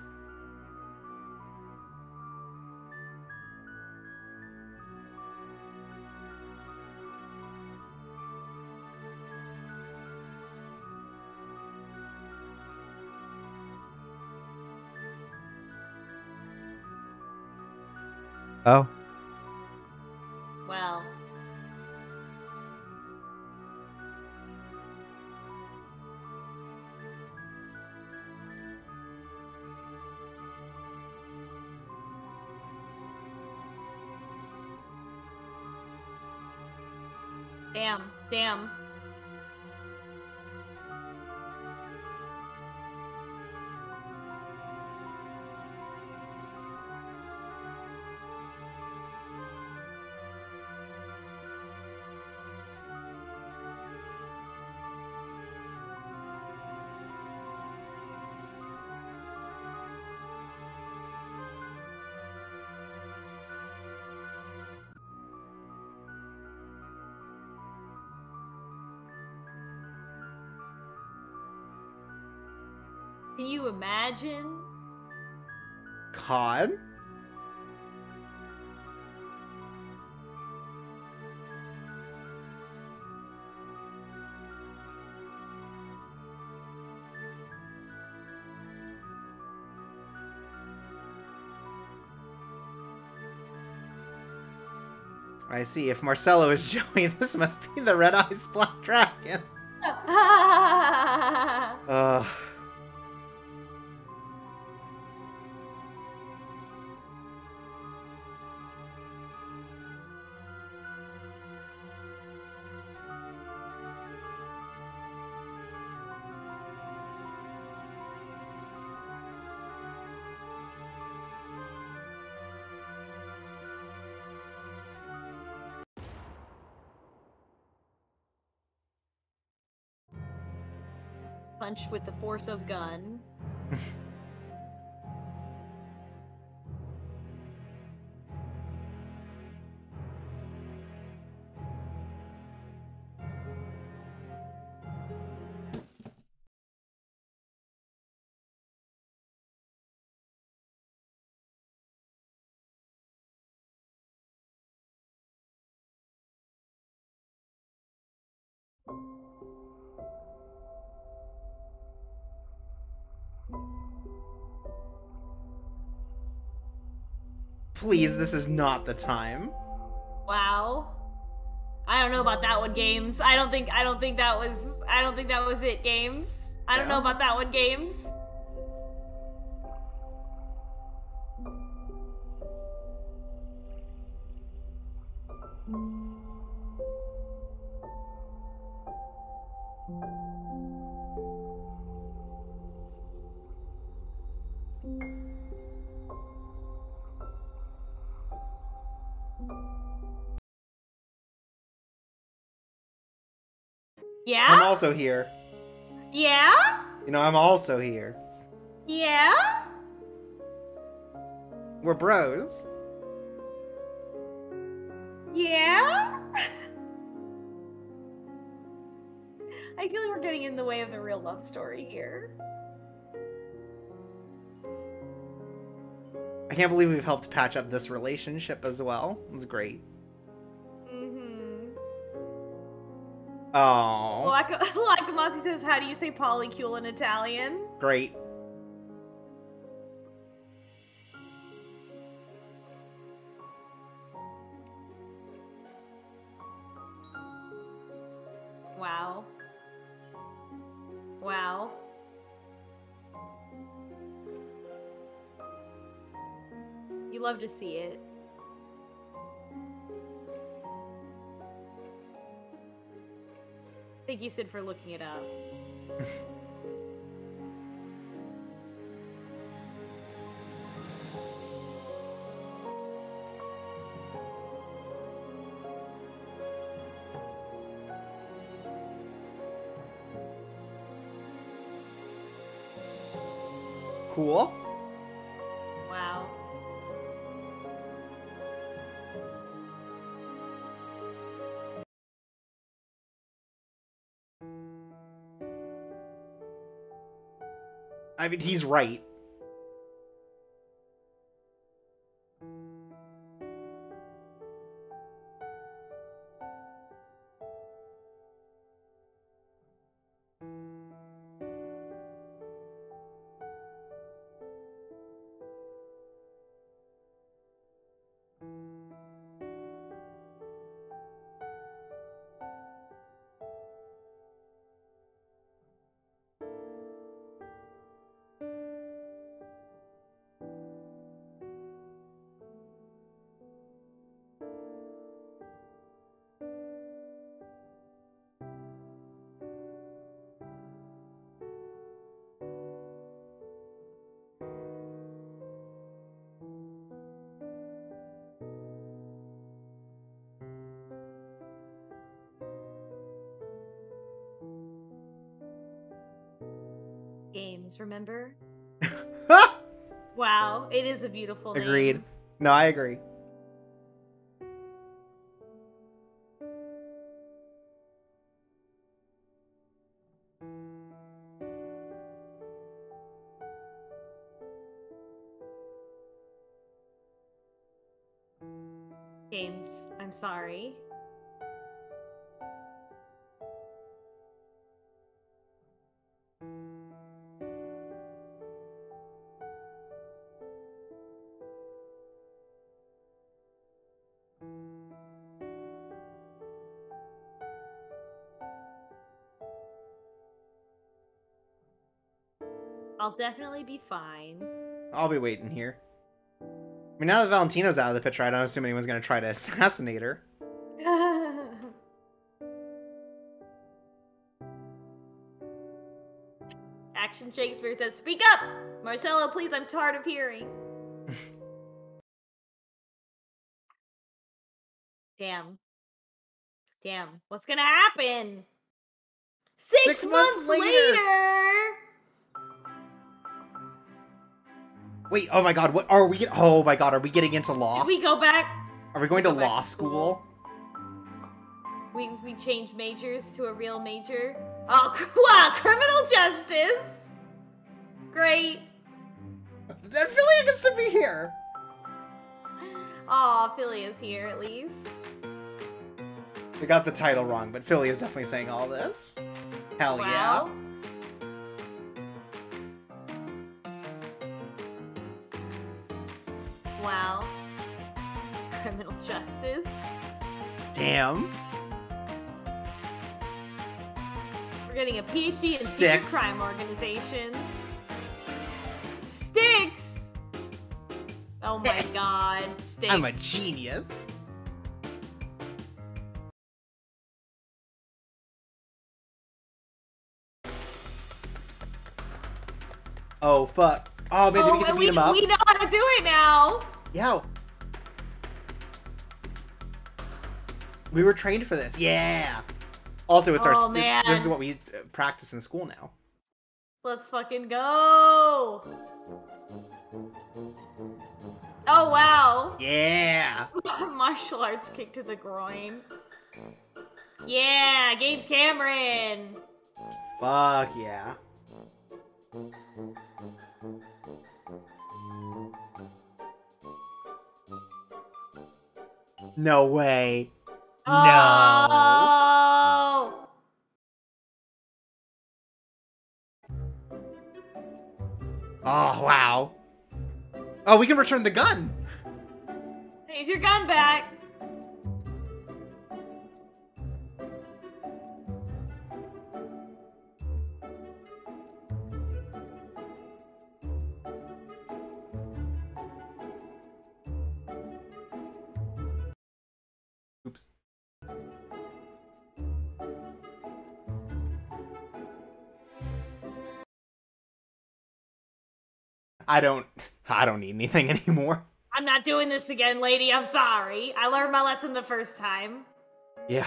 Oh. Well. Damn, damn. Can you imagine? Con? I see. If Marcello is Joey, this must be the red-eyes black dragon. Punch with the force of gun. Please, this is not the time. Wow. I don't know about that one, Games. I don't think that was it, Games. I don't know about that one, Games. Yeah? I'm also here. Yeah? You know, I'm also here. Yeah? We're bros. Yeah? I feel like we're getting in the way of the real love story here. I can't believe we've helped patch up this relationship as well. It's great. Oh. Lacamosi says, how do you say polycule in Italian? Great. Wow. Wow. You love to see it. Thank you, Sid, for looking it up. Cool. Wow. I mean, he's right. Games, remember? Wow, it is a beautiful name. Agreed. No, I agree. James, I'm sorry. I'll definitely be fine. I'll be waiting here. I mean, now that Valentino's out of the picture, I don't assume anyone's going to try to assassinate her. Action Shakespeare says, "Speak up! Marcello, please, I'm tired of hearing." Damn. Damn. What's going to happen? Six months later! Wait, oh my god, what are we getting? Oh my god, are we getting into law? Did we go back? Are we going to law school? We change majors to a real major. Oh, wow, criminal justice! Great. Then Philia gets to be here! Aw, Philia's here at least. They got the title wrong, but Philia's definitely saying all this. Hell wow. Yeah. Wow. Criminal justice. Damn. We're getting a PhD in sticks. Super crime organizations. Sticks! Oh my god, Sticks. I'm a genius. Oh, fuck. Oh, maybe we get to beat him up. We know how to do it now! Yeah. We were trained for this. Yeah. Also, it's man. This is what we practice in school now. Let's fucking go. Oh wow. Yeah. Martial arts kick to the groin. Yeah, James Cameron. Fuck yeah. No way. Oh. No. Oh, wow. Oh, we can return the gun. Here's your gun back. I don't need anything anymore. I'm not doing this again, lady. I'm sorry. I learned my lesson the first time. Yeah.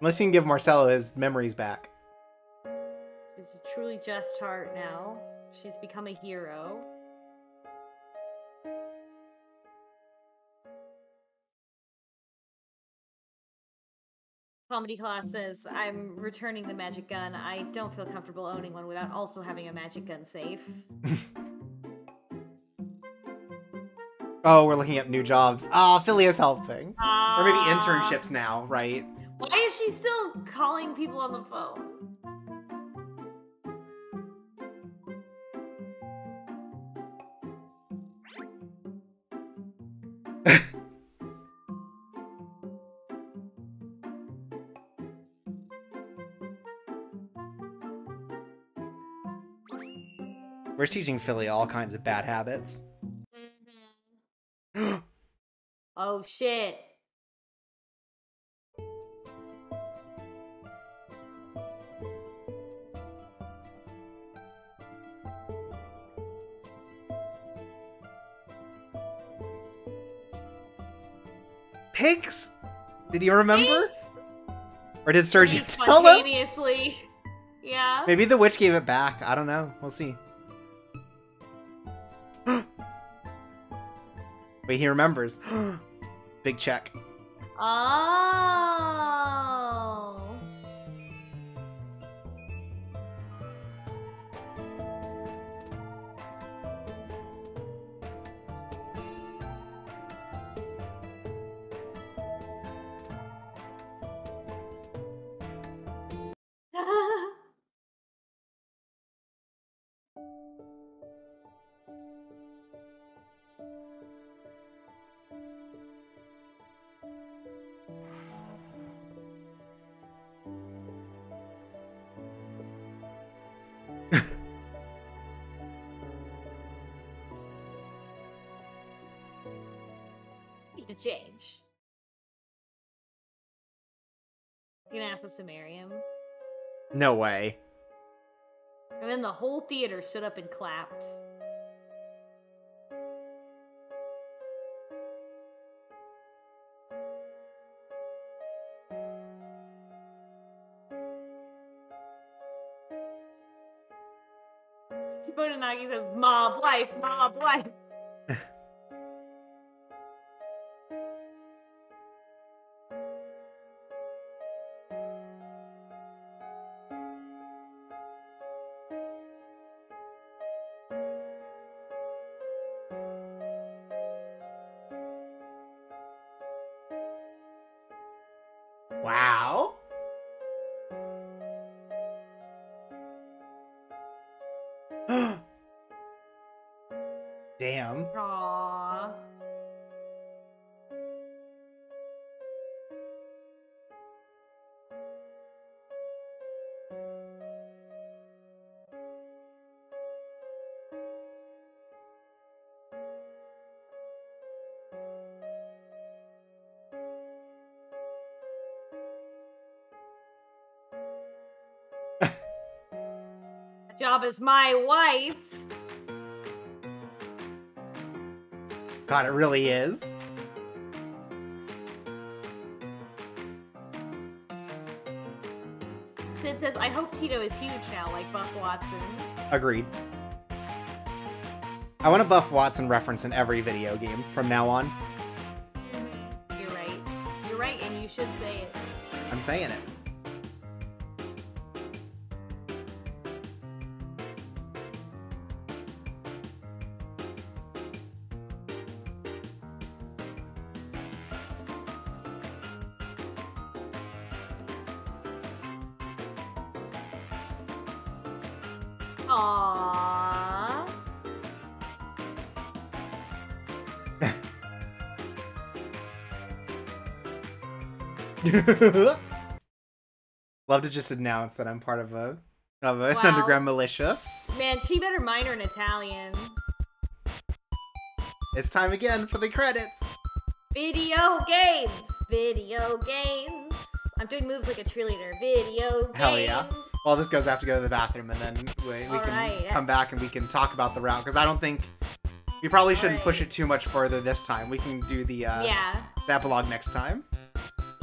Unless you can give Marcello his memories back. She's a truly just heart now. She's become a hero. Comedy class says, I'm returning the magic gun. I don't feel comfortable owning one without also having a magic gun safe. Oh, we're looking up new jobs. Ah, Philia's helping. Or maybe internships now, right? Why is she still calling people on the phone? We're teaching Philia all kinds of bad habits. Mm-hmm. Oh shit. Pigs? Did you remember? Pigs? Or did Sergio tell him? Spontaneously. Yeah. Maybe the witch gave it back. I don't know. We'll see. Wait, he remembers. Big check. Oh. to change. You gonna ask us to marry him? No way. And then the whole theater stood up and clapped. Bonanagi says, mob wife, mob wife. Wow. Damn. Aww. Job is my wife. God, it really is. Sid says, I hope Tito is huge now, like Buff Watson. Agreed. I want a Buff Watson reference in every video game from now on. You're right. You're right, and you should say it. I'm saying it. Aww. Love to just announce that I'm part of an underground militia. Man, she better minor in Italian. It's time again for the credits. Video games. Video games. I'm doing moves like a cheerleader. Video games. Hell yeah. Well, this goes, I have to go to the bathroom, and then we can come back and we can talk about the route, because I don't think... We probably shouldn't push it too much further this time. We can do the epilogue next time.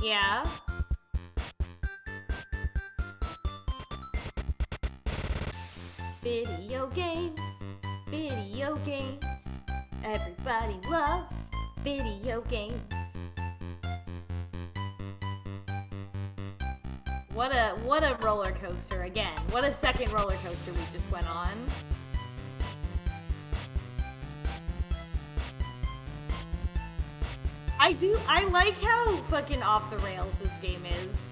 Yeah. Video games. Video games. Everybody loves video games. What a roller coaster again. What a second roller coaster we just went on. I like how fucking off the rails this game is.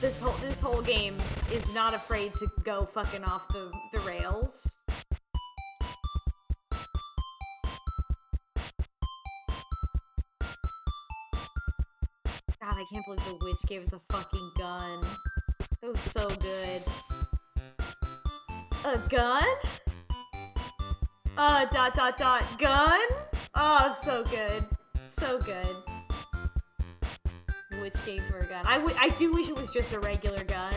This whole game is not afraid to go fucking off the rails. God, I can't believe the witch gave us a fucking gun. It was so good. A gun? Dot, dot, dot, gun? Oh, so good. So good. The witch gave her a gun. I do wish it was just a regular gun,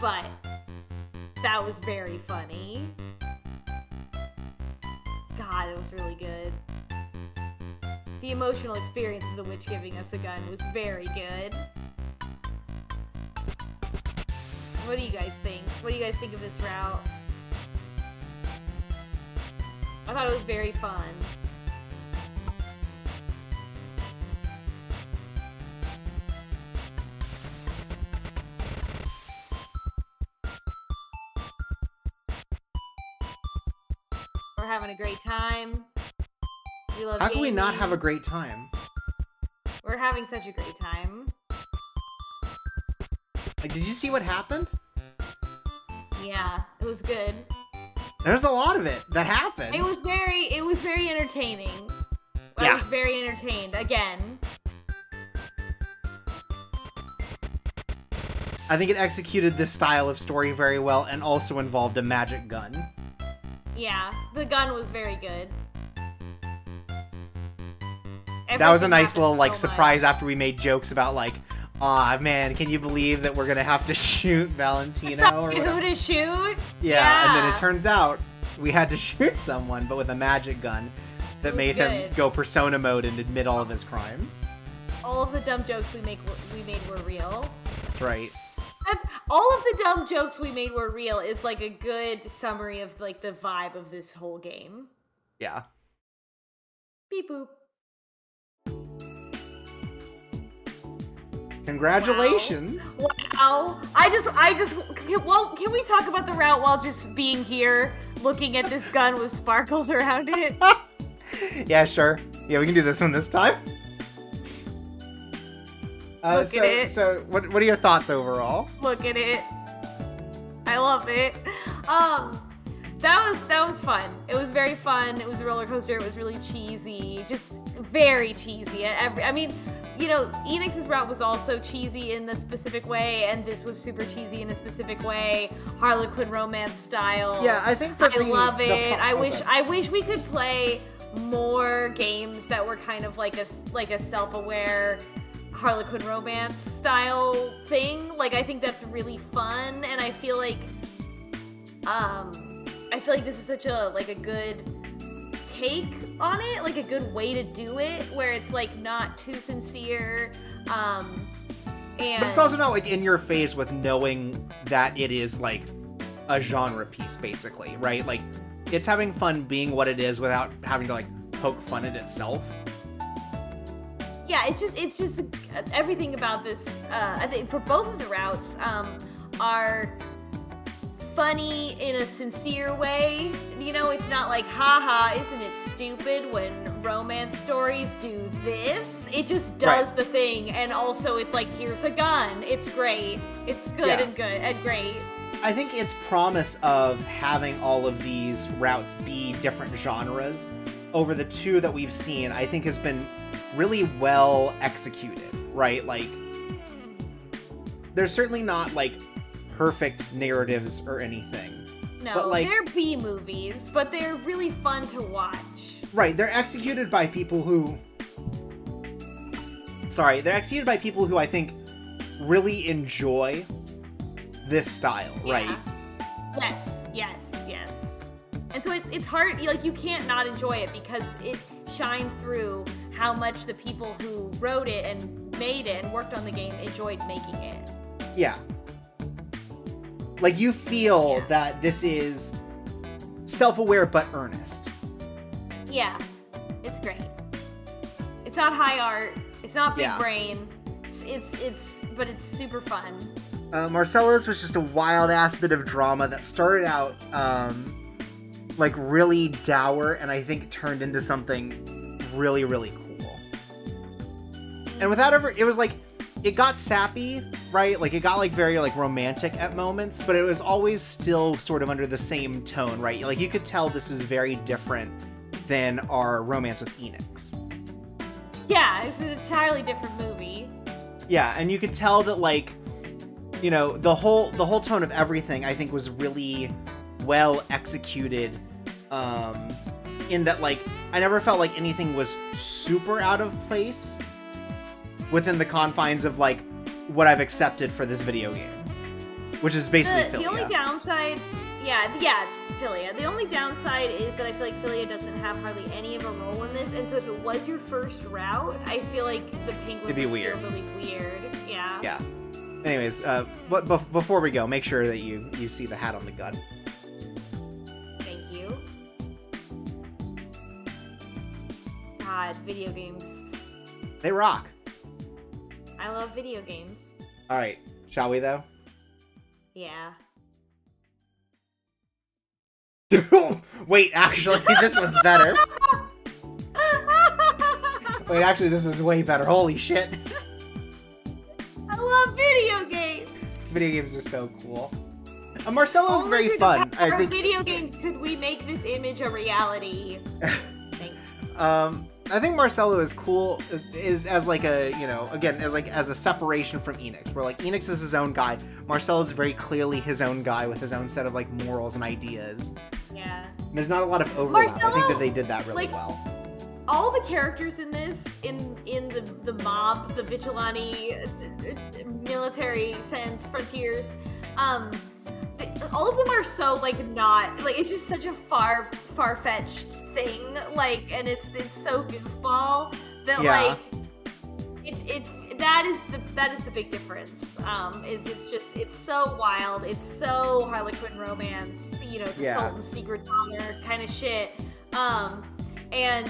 but that was very funny. God, it was really good. The emotional experience of the witch giving us a gun was very good. What do you guys think? What do you guys think of this route? I thought it was very fun. We're having a great time. How can we not have a great time? We're having such a great time. Like, did you see what happened? Yeah, it was good. There's a lot of it that happened. It was very entertaining. Yeah. I was very entertained again. I think it executed this style of story very well and also involved a magic gun. Yeah, the gun was very good. That was a nice little like surprise after we made jokes about like, aw, man, can you believe that we're gonna have to shoot Valentino? Or who to shoot? Yeah, and then it turns out we had to shoot someone, but with a magic gun that made him go persona mode and admit all of his crimes. All of the dumb jokes we made were real. That's right. That's all of the dumb jokes we made were real is like a good summary of like the vibe of this whole game. Yeah. Beep boop. Congratulations. Wow. I just well, can we talk about the route while just being here looking at this gun with sparkles around it? Yeah, sure. Yeah, we can do this one this time. Look at it. So, what are your thoughts overall? Look at it. I love it. That was fun. It was very fun. It was a roller coaster. It was really cheesy, just very cheesy. I mean, you know, Enix's route was also cheesy in a specific way, and this was super cheesy in a specific way, Harlequin romance style. Yeah, I think that I love it. I wish we could play more games that were kind of like a self-aware Harlequin romance style thing. Like, I think that's really fun, and I feel like this is such a like a good take on it, like a good way to do it, where it's like not too sincere, but it's also not like in your face with knowing that it is like a genre piece, basically, right? Like, it's having fun being what it is without having to like poke fun at itself. Yeah, it's just everything about this. I think for both of the routes are funny in a sincere way. You know, it's not like, haha, isn't it stupid when romance stories do this? It just does the thing, and also it's like, here's a gun. It's great. It's good and good and great. I think its promise of having all of these routes be different genres over the two that we've seen, I think has been really well executed, right? Like, there's certainly not like perfect narratives or anything. No, but, like, they're B movies, but they're really fun to watch. Right, they're executed by people who I think really enjoy this style, right? Yes, yes, yes. And so it's hard, like, you can't not enjoy it because it shines through how much the people who wrote it and made it and worked on the game enjoyed making it. Yeah. Like, you feel that this is self-aware but earnest. Yeah. It's great. It's not high art. It's not big brain. But it's super fun. Marcello's was just a wild-ass bit of drama that started out, like, really dour, and I think turned into something really, really cool. And without ever, it was like, it got sappy, right? Like, it got like very like romantic at moments, but it was always still sort of under the same tone, right? Like, you could tell this was very different than our romance with Enix. Yeah, it's an entirely different movie. Yeah, and you could tell that, like, you know, the whole tone of everything, I think, was really well executed, in that, like, I never felt like anything was super out of place within the confines of, like, what I've accepted for this video game, which is basically Philia. The only downside, it's Philia. The only downside is that I feel like Philia doesn't have hardly any of a role in this, and so if it was your first route, I feel like the penguins would be really weird. Yeah. Yeah. Anyways, but before we go, make sure that you see the hat on the gun. Thank you. God, video games. They rock. I love video games. All right, shall we though? Yeah. Wait, actually, this one's better. Wait, actually, this is way better. Holy shit. I love video games. Video games are so cool. Marcello's very fun. I think... video games, could we make this image a reality? Thanks. I think Marcello is cool as like a, you know, again, as a separation from Enix, where like Enix is his own guy. Marcello is very clearly his own guy with his own set of like morals and ideas. Yeah. And there's not a lot of overlap. Marcello, I think that they did that really well. all the characters in this, in the mob, the vigilante, military sans frontiers, all of them are so like not like it's just such a far-fetched thing, like, and it's so goofball that like that is the big difference. Is it's so wild, it's so Harley Quinn romance, you know, the Sultan's secret daughter kind of shit. And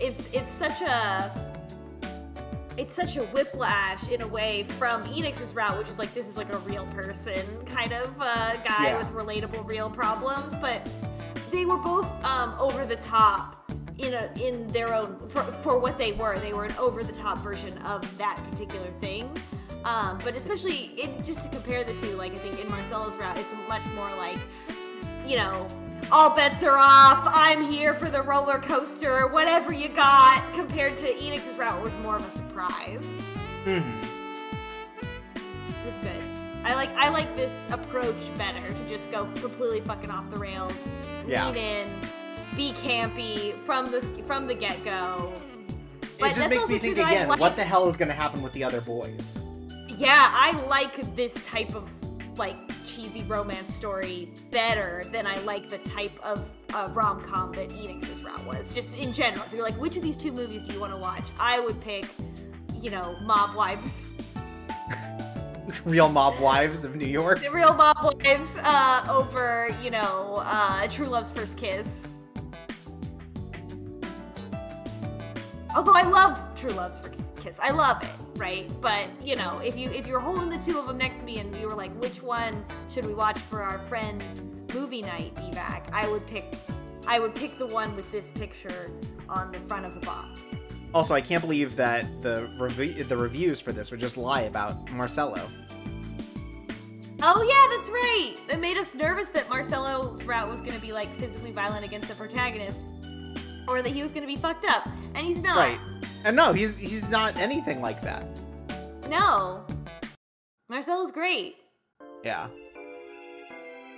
it's such a whiplash in a way from Enix's route, which is like this is like a real person kind of guy with relatable real problems, but they were both over the top in their own for what they were. They were an over the top version of that particular thing. But especially just to compare the two, like I think in Marcello's route, it's much more like, you know, all bets are off, I'm here for the roller coaster, whatever you got, compared to Enix's route was more of a surprise. Mm-hmm. It was good. I like this approach better, to just go completely fucking off the rails, lean in, be campy from the get-go. But it just makes me think again, what the hell is gonna happen with the other boys? Yeah, I like this type of like cheesy romance story better than I like the type of rom-com that Enix's route was. Just in general, if you're like, which of these two movies do you want to watch? I would pick, you know, Mob Wives. Real Mob Wives of New York? The Real Mob Wives over, you know, True Love's First Kiss. Although I love True Love's First Kiss. I love it. Right, but you know, if you're holding the two of them next to me and you were like, which one should we watch for our friend's movie night, DVAC? I would pick the one with this picture on the front of the box. Also, I can't believe that the reviews for this would just lie about Marcello. Oh yeah, that's right. It made us nervous that Marcello's route was going to be like physically violent against the protagonist, or that he was going to be fucked up, and he's not. Right. And no, he's not anything like that. No. Marcello's great. Yeah.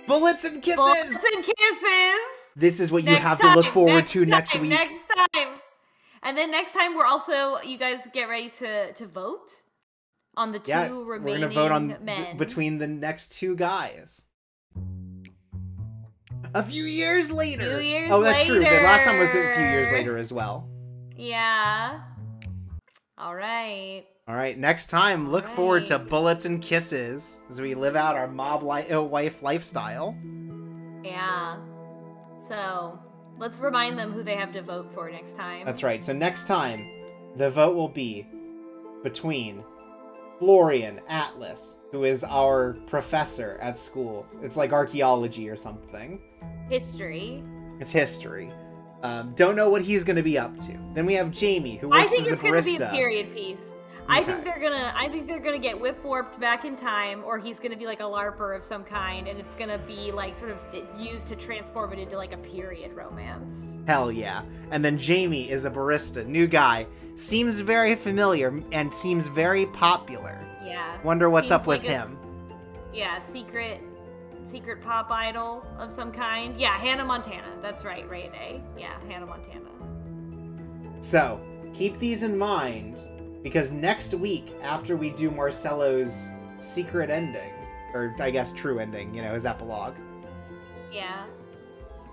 Bullets and kisses! Bullets and kisses! This is what you have to look forward to next week. Next time! And then next time we're also, you guys get ready to vote on the two remaining men. We're gonna vote on between the next two guys. A few years later! Oh, that's true. The last time was a few years later as well. Yeah. All right, next time look forward to bullets and kisses as we live out our mob wife lifestyle. Yeah, so let's remind them who they have to vote for next time. That's right, so next time the vote will be between Florian Atlas, who is our professor at school. It's like archaeology or something. It's history. Don't know what he's going to be up to. Then we have Jamie, who works as a barista. I think it's going to be a period piece. Okay. I think they're gonna get whip warped back in time, or he's gonna be like a LARPer of some kind, and it's gonna be like sort of used to transform it into like a period romance. Hell yeah! And then Jamie is a barista, new guy, seems very familiar and seems very popular. Yeah. Wonder what's up with him. Yeah, secret pop idol of some kind. Yeah, Hannah Montana. That's right, Ray and A. Yeah, Hannah Montana. So, keep these in mind, because next week, after we do Marcello's secret ending, or I guess true ending, you know, his epilogue. Yeah.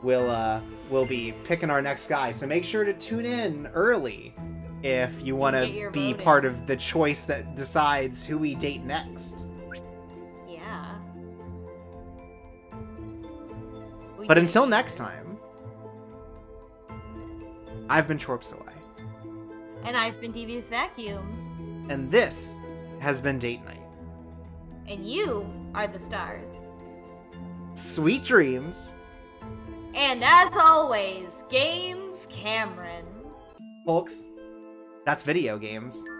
We'll be picking our next guy, so make sure to tune in early if you want to be part of the choice that decides who we date next. But until next time, I've been ChorpSaway. And I've been DV's Vacuum. And this has been Date☆Night. And you are the stars. Sweet dreams. And as always, games Cameron. Folks, that's video games.